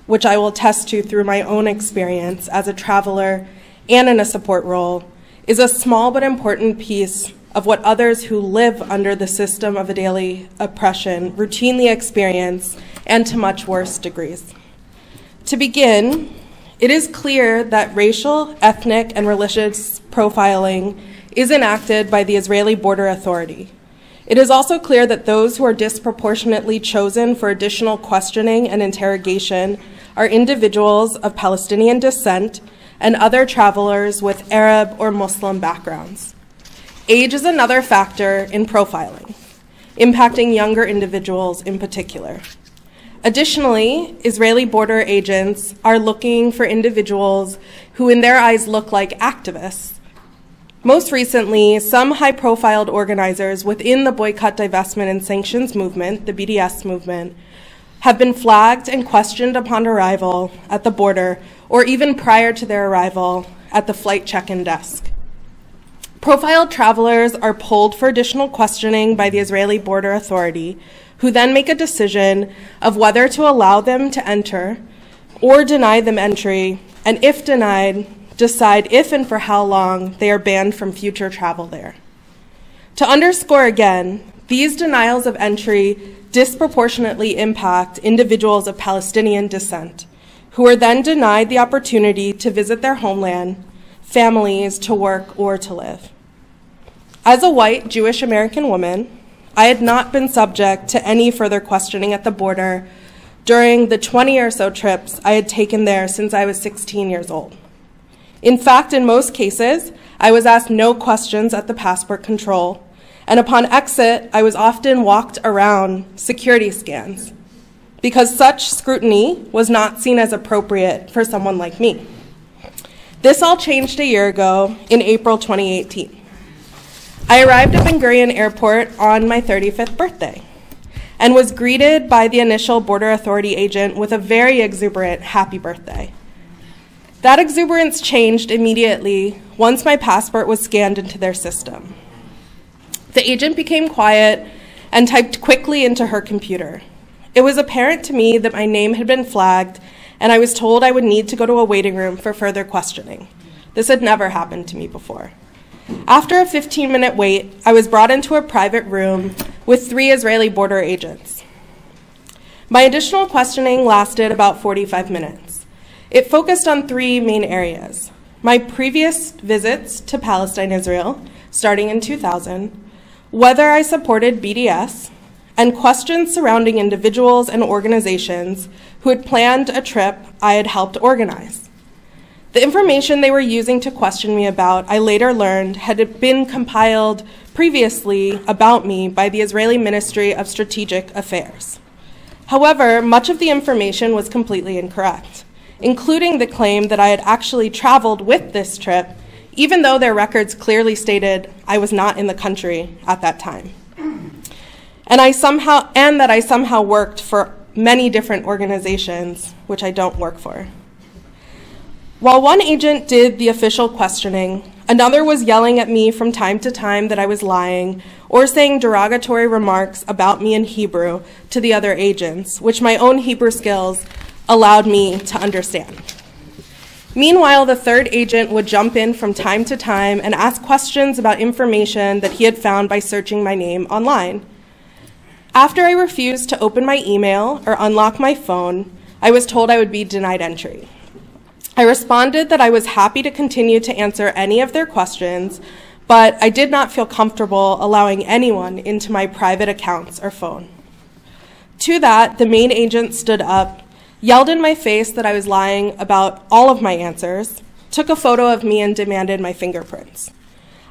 which I will attest to through my own experience as a traveler and in a support role, is a small but important piece of what others who live under the system of a daily oppression routinely experience, and to much worse degrees. To begin, it is clear that racial, ethnic, and religious profiling is enacted by the Israeli Border Authority. It is also clear that those who are disproportionately chosen for additional questioning and interrogation are individuals of Palestinian descent and other travelers with Arab or Muslim backgrounds. Age is another factor in profiling, impacting younger individuals in particular. Additionally, Israeli border agents are looking for individuals who in their eyes look like activists. Most recently, some high-profile organizers within the Boycott, Divestment, and Sanctions movement, the BDS movement, have been flagged and questioned upon arrival at the border, or even prior to their arrival at the flight check-in desk. Profiled travelers are polled for additional questioning by the Israeli Border Authority, who then make a decision of whether to allow them to enter or deny them entry, and if denied, decide if and for how long they are banned from future travel there. To underscore again, these denials of entry disproportionately impact individuals of Palestinian descent, who are then denied the opportunity to visit their homeland, families, to work, or to live. As a white Jewish American woman, I had not been subject to any further questioning at the border during the 20 or so trips I had taken there since I was 16 years old. In fact, in most cases, I was asked no questions at the passport control, and upon exit, I was often walked around security scans because such scrutiny was not seen as appropriate for someone like me. This all changed a year ago in April 2018. I arrived at Ben Gurion Airport on my 35th birthday and was greeted by the initial Border Authority agent with a very exuberant happy birthday. That exuberance changed immediately once my passport was scanned into their system. The agent became quiet and typed quickly into her computer. It was apparent to me that my name had been flagged, and I was told I would need to go to a waiting room for further questioning. This had never happened to me before. After a 15-minute wait, I was brought into a private room with 3 Israeli border agents. My additional questioning lasted about 45 minutes. It focused on 3 main areas: my previous visits to Palestine, Israel, starting in 2000, whether I supported BDS, and questions surrounding individuals and organizations who had planned a trip I had helped organize. The information they were using to question me about, I later learned, had been compiled previously about me by the Israeli Ministry of Strategic Affairs. However, much of the information was completely incorrect, including the claim that I had actually traveled with this trip, even though their records clearly stated I was not in the country at that time. And that I somehow worked for many different organizations, which I don't work for. While one agent did the official questioning, Another was yelling at me from time to time that I was lying or saying derogatory remarks about me in Hebrew to the other agents, which my own Hebrew skills allowed me to understand. Meanwhile, the third agent would jump in from time to time and ask questions about information that he had found by searching my name online. After I refused to open my email or unlock my phone, I was told I would be denied entry. I responded that I was happy to continue to answer any of their questions, but I did not feel comfortable allowing anyone into my private accounts or phone. To that, the main agent stood up, yelled in my face that I was lying about all of my answers, took a photo of me and demanded my fingerprints.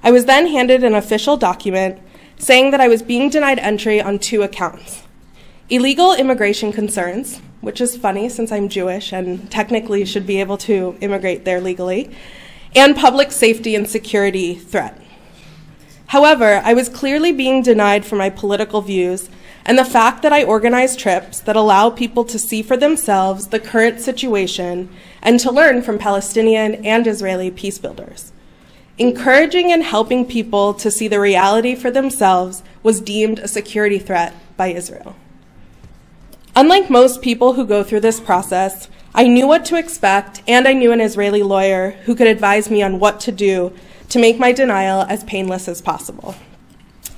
I was then handed an official document saying that I was being denied entry on two accounts: illegal immigration concerns, which is funny since I'm Jewish and technically should be able to immigrate there legally, and public safety and security threat. However, I was clearly being denied for my political views and the fact that I organize trips that allow people to see for themselves the current situation and to learn from Palestinian and Israeli peace builders. Encouraging and helping people to see the reality for themselves was deemed a security threat by Israel. Unlike most people who go through this process, I knew what to expect, and I knew an Israeli lawyer who could advise me on what to do to make my denial as painless as possible.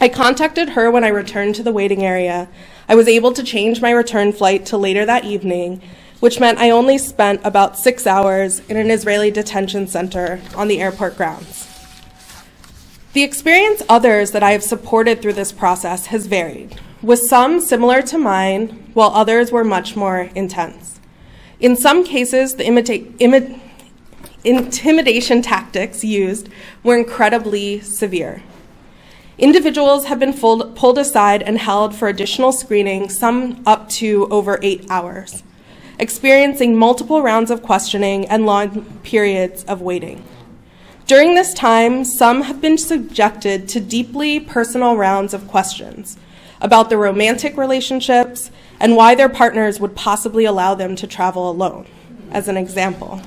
I contacted her when I returned to the waiting area. I was able to change my return flight to later that evening, which meant I only spent about 6 hours in an Israeli detention center on the airport grounds. The experience of others that I have supported through this process has varied, with some similar to mine, while others were much more intense. In some cases, the intimidation tactics used were incredibly severe. Individuals have been pulled aside and held for additional screening, some up to over 8 hours, experiencing multiple rounds of questioning and long periods of waiting. During this time, some have been subjected to deeply personal rounds of questions about their romantic relationships and why their partners would possibly allow them to travel alone, as an example.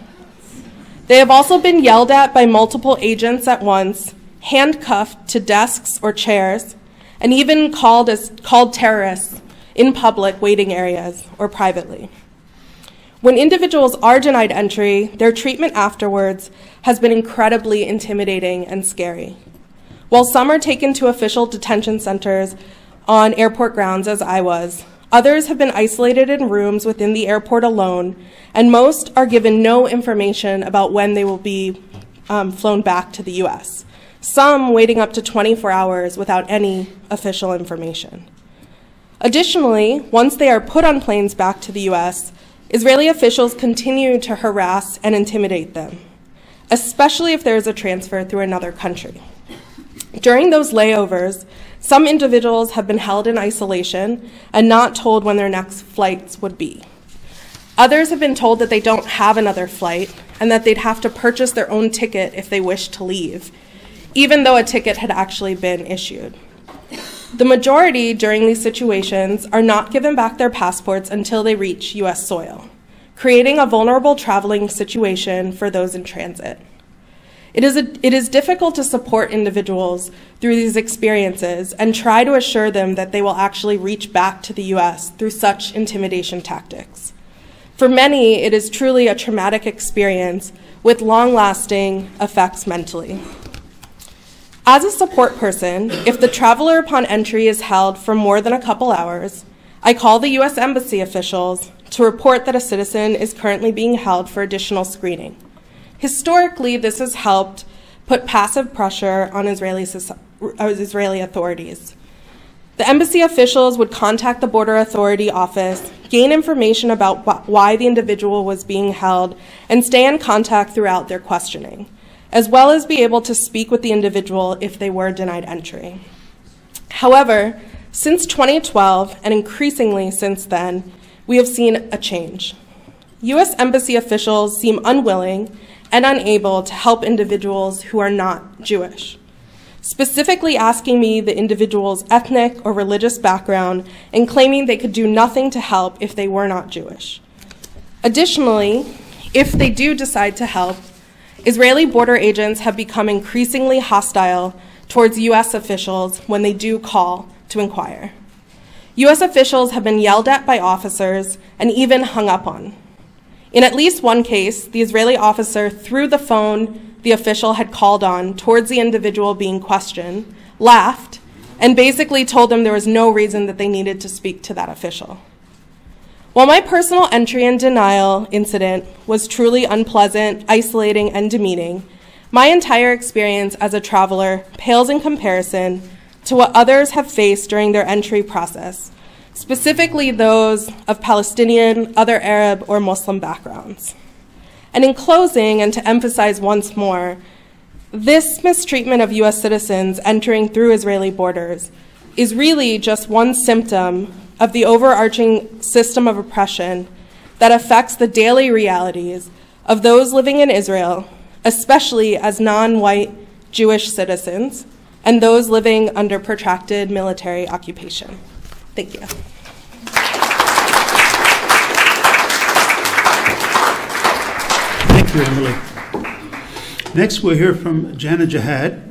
They have also been yelled at by multiple agents at once, handcuffed to desks or chairs, and even called terrorists in public waiting areas or privately. When individuals are denied entry, their treatment afterwards has been incredibly intimidating and scary. While some are taken to official detention centers on airport grounds, as I was, others have been isolated in rooms within the airport alone, and most are given no information about when they will be flown back to the U.S., some waiting up to 24 hours without any official information. Additionally, once they are put on planes back to the U.S., Israeli officials continue to harass and intimidate them, especially if there is a transfer through another country. During those layovers, some individuals have been held in isolation and not told when their next flights would be. Others have been told that they don't have another flight and that they'd have to purchase their own ticket if they wished to leave, even though a ticket had actually been issued. The majority during these situations are not given back their passports until they reach U.S. soil, creating a vulnerable traveling situation for those in transit. It is difficult to support individuals through these experiences and try to assure them that they will actually reach back to the U.S. through such intimidation tactics. For many, it is truly a traumatic experience with long-lasting effects mentally. As a support person, if the traveler upon entry is held for more than a couple hours, I call the U.S. Embassy officials to report that a citizen is currently being held for additional screening. Historically, this has helped put passive pressure on Israeli authorities. The embassy officials would contact the border authority office, gain information about why the individual was being held, and stay in contact throughout their questioning, as well as be able to speak with the individual if they were denied entry. However, since 2012, and increasingly since then, we have seen a change. U.S. embassy officials seem unwilling and unable to help individuals who are not Jewish, specifically asking me the individual's ethnic or religious background and claiming they could do nothing to help if they were not Jewish. Additionally, if they do decide to help, Israeli border agents have become increasingly hostile towards U.S. officials when they do call to inquire. U.S. officials have been yelled at by officers and even hung up on. In at least one case, the Israeli officer threw the phone the official had called on towards the individual being questioned, laughed, and basically told them there was no reason that they needed to speak to that official. While my personal entry and denial incident was truly unpleasant, isolating, and demeaning, my entire experience as a traveler pales in comparison to what others have faced during their entry process, specifically those of Palestinian, other Arab, or Muslim backgrounds. And in closing, and to emphasize once more, this mistreatment of U.S. citizens entering through Israeli borders is really just one symptom of the overarching system of oppression that affects the daily realities of those living in Israel, especially as non-white Jewish citizens and those living under protracted military occupation. Thank you. Thank you, Emily. Next, we'll hear from Janna Jihad.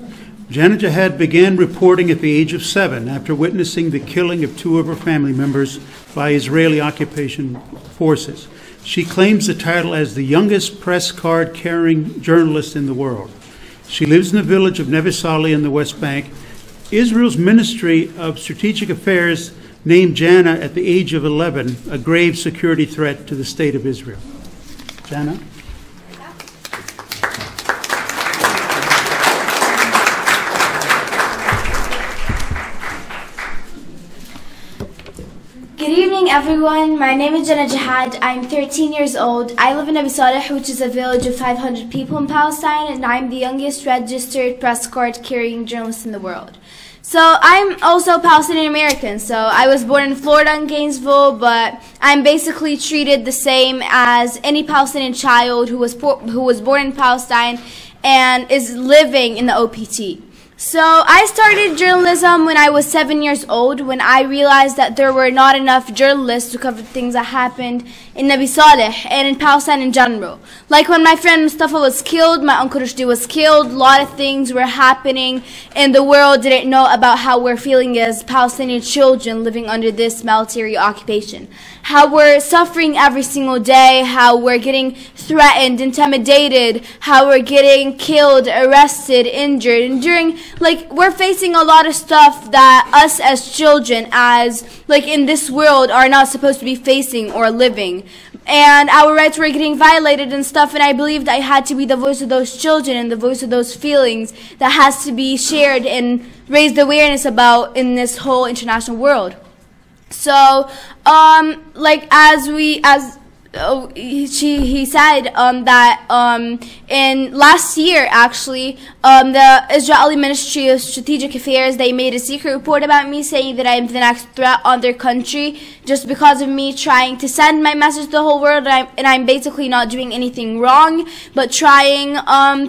Janna Jihad began reporting at the age of 7 after witnessing the killing of 2 of her family members by Israeli occupation forces. She claims the title as the youngest press card-carrying journalist in the world. She lives in the village of Nabi Saleh in the West Bank. Israel's Ministry of Strategic Affairs named Janna at the age of 11 a grave security threat to the state of Israel. Janna? Good evening, everyone. My name is Janna Jihad. I'm 13 years old. I live in Nabi Saleh, which is a village of 500 people in Palestine, and I'm the youngest registered press card-carrying journalist in the world. So I'm also Palestinian American. So I was born in Florida in Gainesville, but I'm basically treated the same as any Palestinian child who was born in Palestine and is living in the OPT. So I started journalism when I was 7 years old, when I realized that there were not enough journalists to cover things that happened in Nabi Saleh and in Palestine in general. Like when my friend Mustafa was killed, my uncle Rushdi was killed, a lot of things were happening and the world didn't know about how we're feeling as Palestinian children living under this military occupation. How we're suffering every single day, how we're getting threatened, intimidated, how we're getting killed, arrested, injured, and during like we're facing a lot of stuff that us as children in this world are not supposed to be facing or living, and our rights were getting violated and stuff, and I believed I had to be the voice of those children and the voice of those feelings that has to be shared and raised awareness about in this whole international world. So in last year, actually, the Israeli Ministry of Strategic Affairs, they made a secret report about me saying that I'm the next threat on their country just because of me trying to send my message to the whole world, and I'm basically not doing anything wrong, but trying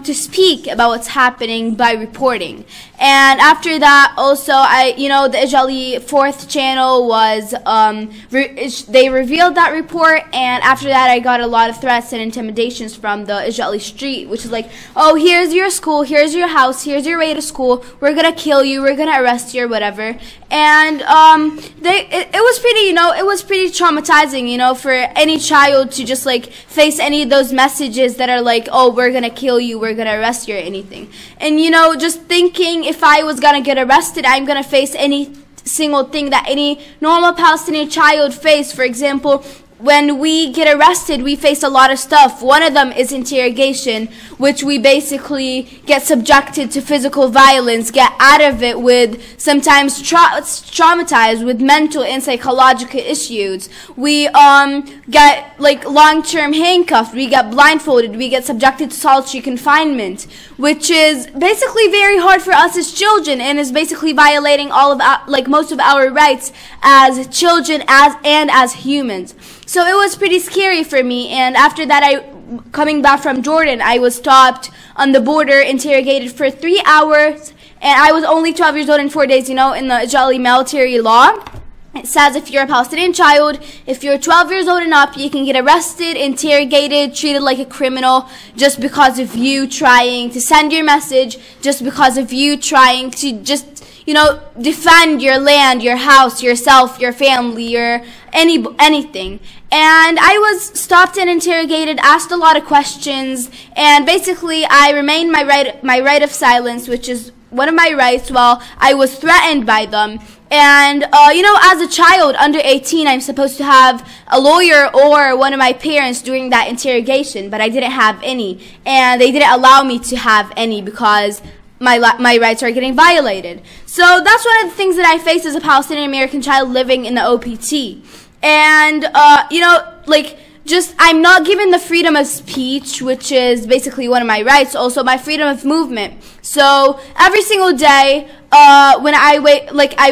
to speak about what's happening by reporting. And after that, also, the Israeli 4th channel was, they revealed that report, and after that, I got a lot of threats and intimidations from the Israeli street, which is like, oh, here's your school, here's your house, here's your way to school, we're gonna kill you, we're gonna arrest you, or whatever. And it was pretty traumatizing, for any child to just, face any of those messages that are like, oh, we're gonna kill you, we're gonna arrest you, or anything. And, just thinking, if I was gonna get arrested, I'm gonna face any single thing that any normal Palestinian child faced. For example, when we get arrested, we face a lot of stuff. One of them is interrogation, which we basically get subjected to physical violence, get out of it with sometimes traumatized with mental and psychological issues. We get long-term handcuffed, we get blindfolded, we get subjected to solitary confinement, which is basically very hard for us as children and is basically violating all of our, most of our rights as children and as humans. So it was pretty scary for me, and after that, coming back from Jordan, I was stopped on the border, interrogated for 3 hours, and I was only 12 years old and 4 days, in the Israeli military law. It says if you're a Palestinian child, if you're 12 years old and up, you can get arrested, interrogated, treated like a criminal just because of you trying to send your message, just because of you trying to just, you know, defend your land, your house, yourself, your family, your anything. And I was stopped and interrogated, asked a lot of questions, and basically I remained my right of silence, which is one of my rights, while I was threatened by them. And, you know, as a child under 18, I'm supposed to have a lawyer or one of my parents during that interrogation, but I didn't have any. And they didn't allow me to have any because my rights are getting violated. So that's one of the things that I face as a Palestinian American child living in the OPT. And, you know, like, just, I'm not given the freedom of speech, which is basically one of my rights, also my freedom of movement. So every single day, when I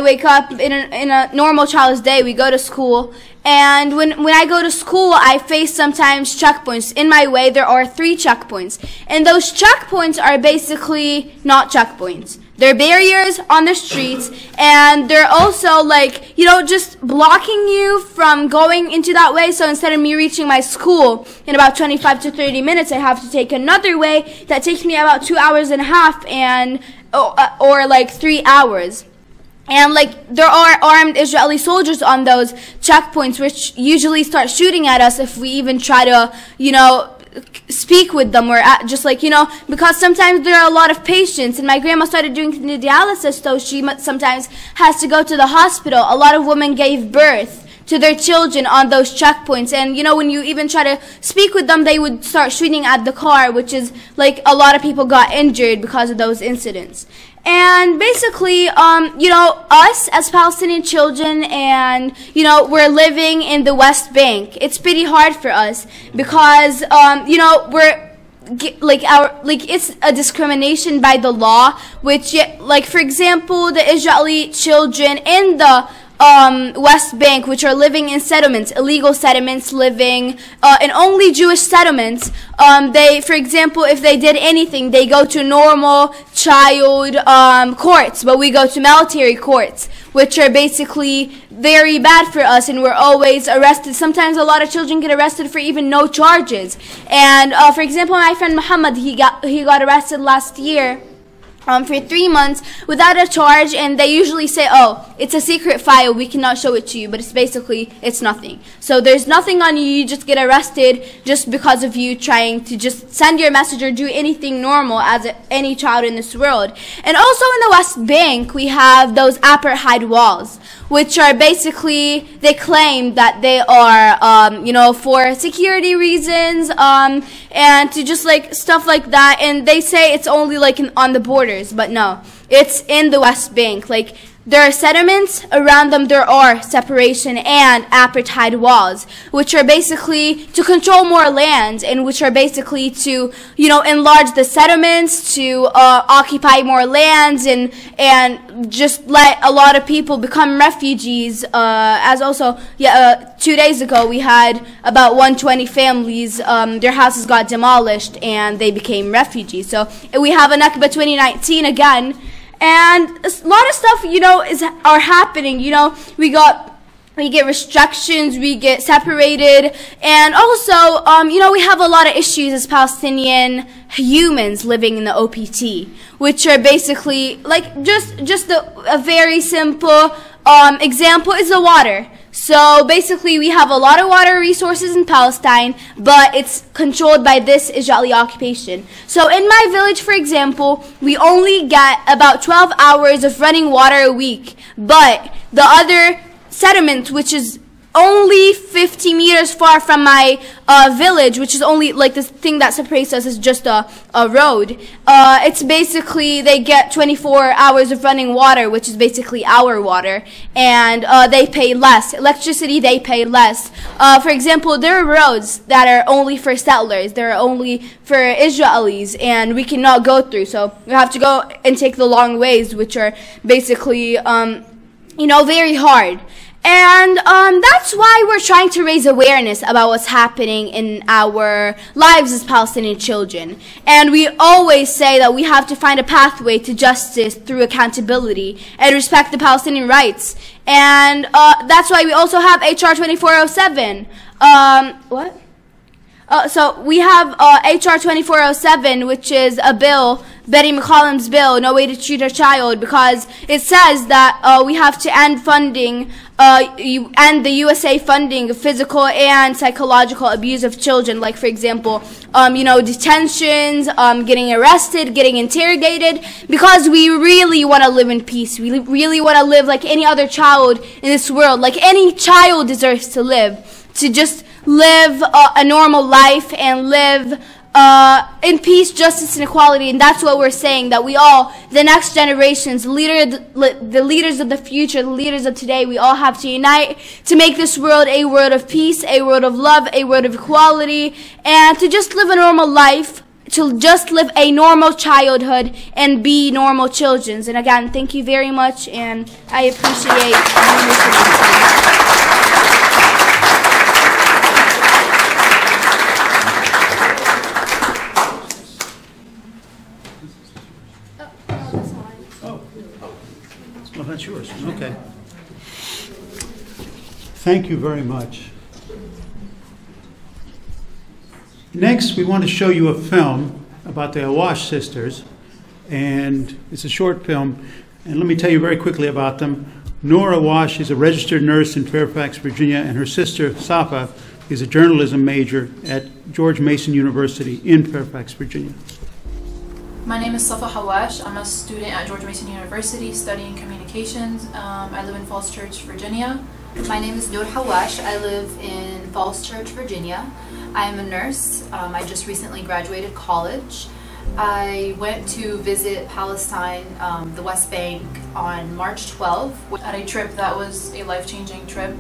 wake up in a normal child's day, we go to school. And when I go to school, I face sometimes checkpoints. In my way, there are 3 checkpoints. And those checkpoints are basically not checkpoints. They're barriers on the streets, and they're also, like, you know, just blocking you from going into that way. So instead of me reaching my school in about 25 to 30 minutes, I have to take another way that takes me about 2.5 hours and or like 3 hours. And, like, there are armed Israeli soldiers on those checkpoints, which usually start shooting at us if we even try to, you know, speak with them, or just, like, you know, because sometimes there are a lot of patients, and my grandma started doing dialysis, so she sometimes has to go to the hospital. A lot of women gave birth to their children on those checkpoints, and, you know, when you even try to speak with them, they would start shooting at the car, which is, like, a lot of people got injured because of those incidents. And basically, you know, us as Palestinian children, and, you know, we're living in the West Bank. It's pretty hard for us because, you know, it's a discrimination by the law, which, like, for example, the Israeli children in the West Bank, which are living in settlements, illegal settlements, living in only Jewish settlements, they, for example, if they did anything, they go to normal child courts, but we go to military courts, which are basically very bad for us, and we're always arrested. Sometimes a lot of children get arrested for even no charges. And for example, my friend Muhammad, he got arrested last year for 3 months without a charge, and they usually say, oh, it's a secret file, we cannot show it to you, but it's basically, it's nothing. So there's nothing on you, you just get arrested just because of you trying to just send your message or do anything normal as any child in this world. And also in the West Bank, we have those apartheid walls, which are basically, they claim that they are, you know, for security reasons, and to just, like, stuff like that, and they say it's only, like, on the border. But no, it's in the West Bank. Like, there are settlements, around them there are separation and apartheid walls, which are basically to control more land, and which are basically to, you know, enlarge the settlements, to occupy more lands, and just let a lot of people become refugees. As also, 2 days ago we had about 120 families, their houses got demolished and they became refugees. So we have a Nakba 2019 again. And a lot of stuff, you know, are happening. You know, we get restrictions, we get separated, and also, you know, we have a lot of issues as Palestinian humans living in the OPT, which are basically, like, just a very simple example is the water. So basically, we have a lot of water resources in Palestine, but it's controlled by this Israeli occupation. So in my village, for example, we only get about 12 hours of running water a week, but the other settlement, which is only 50 meters far from my village, which is only, like, the thing that separates us is just a road. It's basically, they get 24 hours of running water, which is basically our water, and they pay less. Electricity, they pay less. For example, there are roads that are only for settlers. They're only for Israelis, and we cannot go through, so we have to go and take the long ways, which are basically, you know, very hard. And that's why we're trying to raise awareness about what's happening in our lives as Palestinian children. And we always say that we have to find a pathway to justice through accountability and respect the Palestinian rights. And that's why we also have H.R. 2407. So we have H.R. 2407, which is a bill, Betty McCollum's bill, No Way to Treat Our Child, because it says that we have to end funding, and the USA funding of physical and psychological abuse of children, like, for example, you know, detentions, getting arrested, getting interrogated, because we really want to live in peace. We really want to live like any other child in this world, like any child deserves to live, to just live a normal life and live in peace, justice, and equality. And that's what we're saying, that we all, the next generations, the leaders of the future, the leaders of today, we all have to unite to make this world a world of peace, a world of love, a world of equality, and to just live a normal life, to just live a normal childhood and be normal children. And again, thank you very much, and I appreciate you. That's yours. Okay. Thank you very much. Next, we want to show you a film about the Awash sisters, and it's a short film. And let me tell you very quickly about them. Nora Awash is a registered nurse in Fairfax, Virginia, and her sister Safa is a journalism major at George Mason University in Fairfax, Virginia. My name is Safa Hawash. I'm a student at George Mason University studying communications. I live in Falls Church, Virginia. My name is Noor Hawash. I live in Falls Church, Virginia. I am a nurse. I just recently graduated college. I went to visit Palestine, the West Bank, on March 12th at a trip that was a life-changing trip.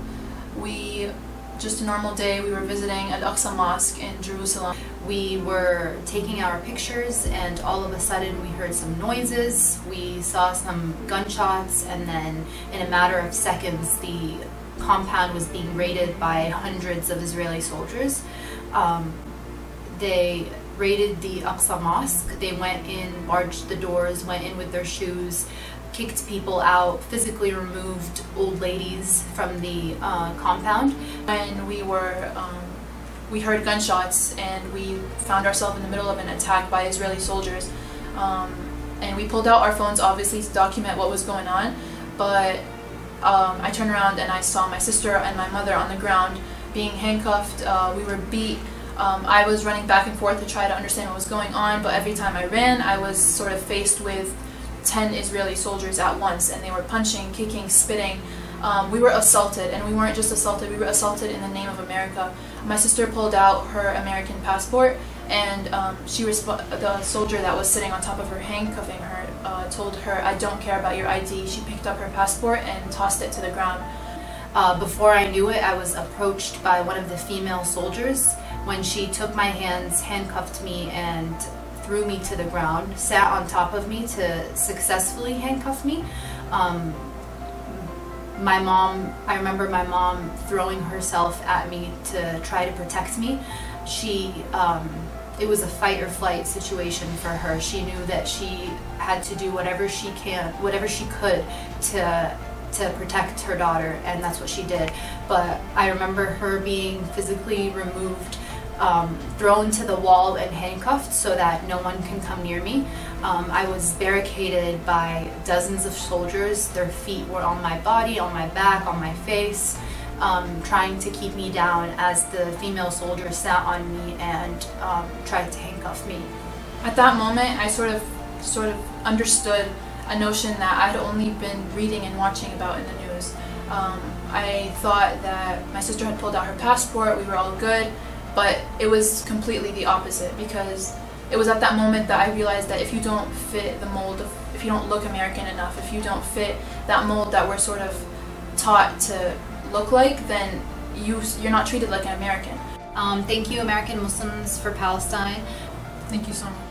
Just a normal day, we were visiting Al-Aqsa Mosque in Jerusalem. We were taking our pictures and all of a sudden we heard some noises, we saw some gunshots, and then in a matter of seconds the compound was being raided by hundreds of Israeli soldiers. They raided the Al-Aqsa Mosque, they went in, barged the doors, went in with their shoes, kicked people out, physically removed old ladies from the compound. And we heard gunshots and we found ourselves in the middle of an attack by Israeli soldiers. And we pulled out our phones, obviously, to document what was going on. But I turned around and I saw my sister and my mother on the ground being handcuffed. We were beat. I was running back and forth to try to understand what was going on, but every time I ran, I was sort of faced with 10 Israeli soldiers at once, and they were punching, kicking, spitting. We were assaulted, and we weren't just assaulted, we were assaulted in the name of America. My sister pulled out her American passport, and the soldier that was sitting on top of her handcuffing her told her, "I don't care about your ID." She picked up her passport and tossed it to the ground. Before I knew it, I was approached by one of the female soldiers when she took my hands, handcuffed me, and threw me to the ground, sat on top of me to successfully handcuff me. I remember my mom throwing herself at me to try to protect me. It was a fight or flight situation for her. She knew that she had to do whatever she could to protect her daughter, and that's what she did. But I remember her being physically removed, thrown to the wall and handcuffed so that no one can come near me. I was barricaded by dozens of soldiers. Their feet were on my body, on my back, on my face, trying to keep me down as the female soldier sat on me and tried to handcuff me. At that moment, I sort of understood a notion that I'd only been reading and watching about in the news. I thought that my sister had pulled out her passport, we were all good, but it was completely the opposite, because it was at that moment that I realized that if you don't fit the mold, if you don't look American enough, if you don't fit that mold that we're sort of taught to look like, then you're not treated like an American. Thank you, American Muslims for Palestine. Thank you so much.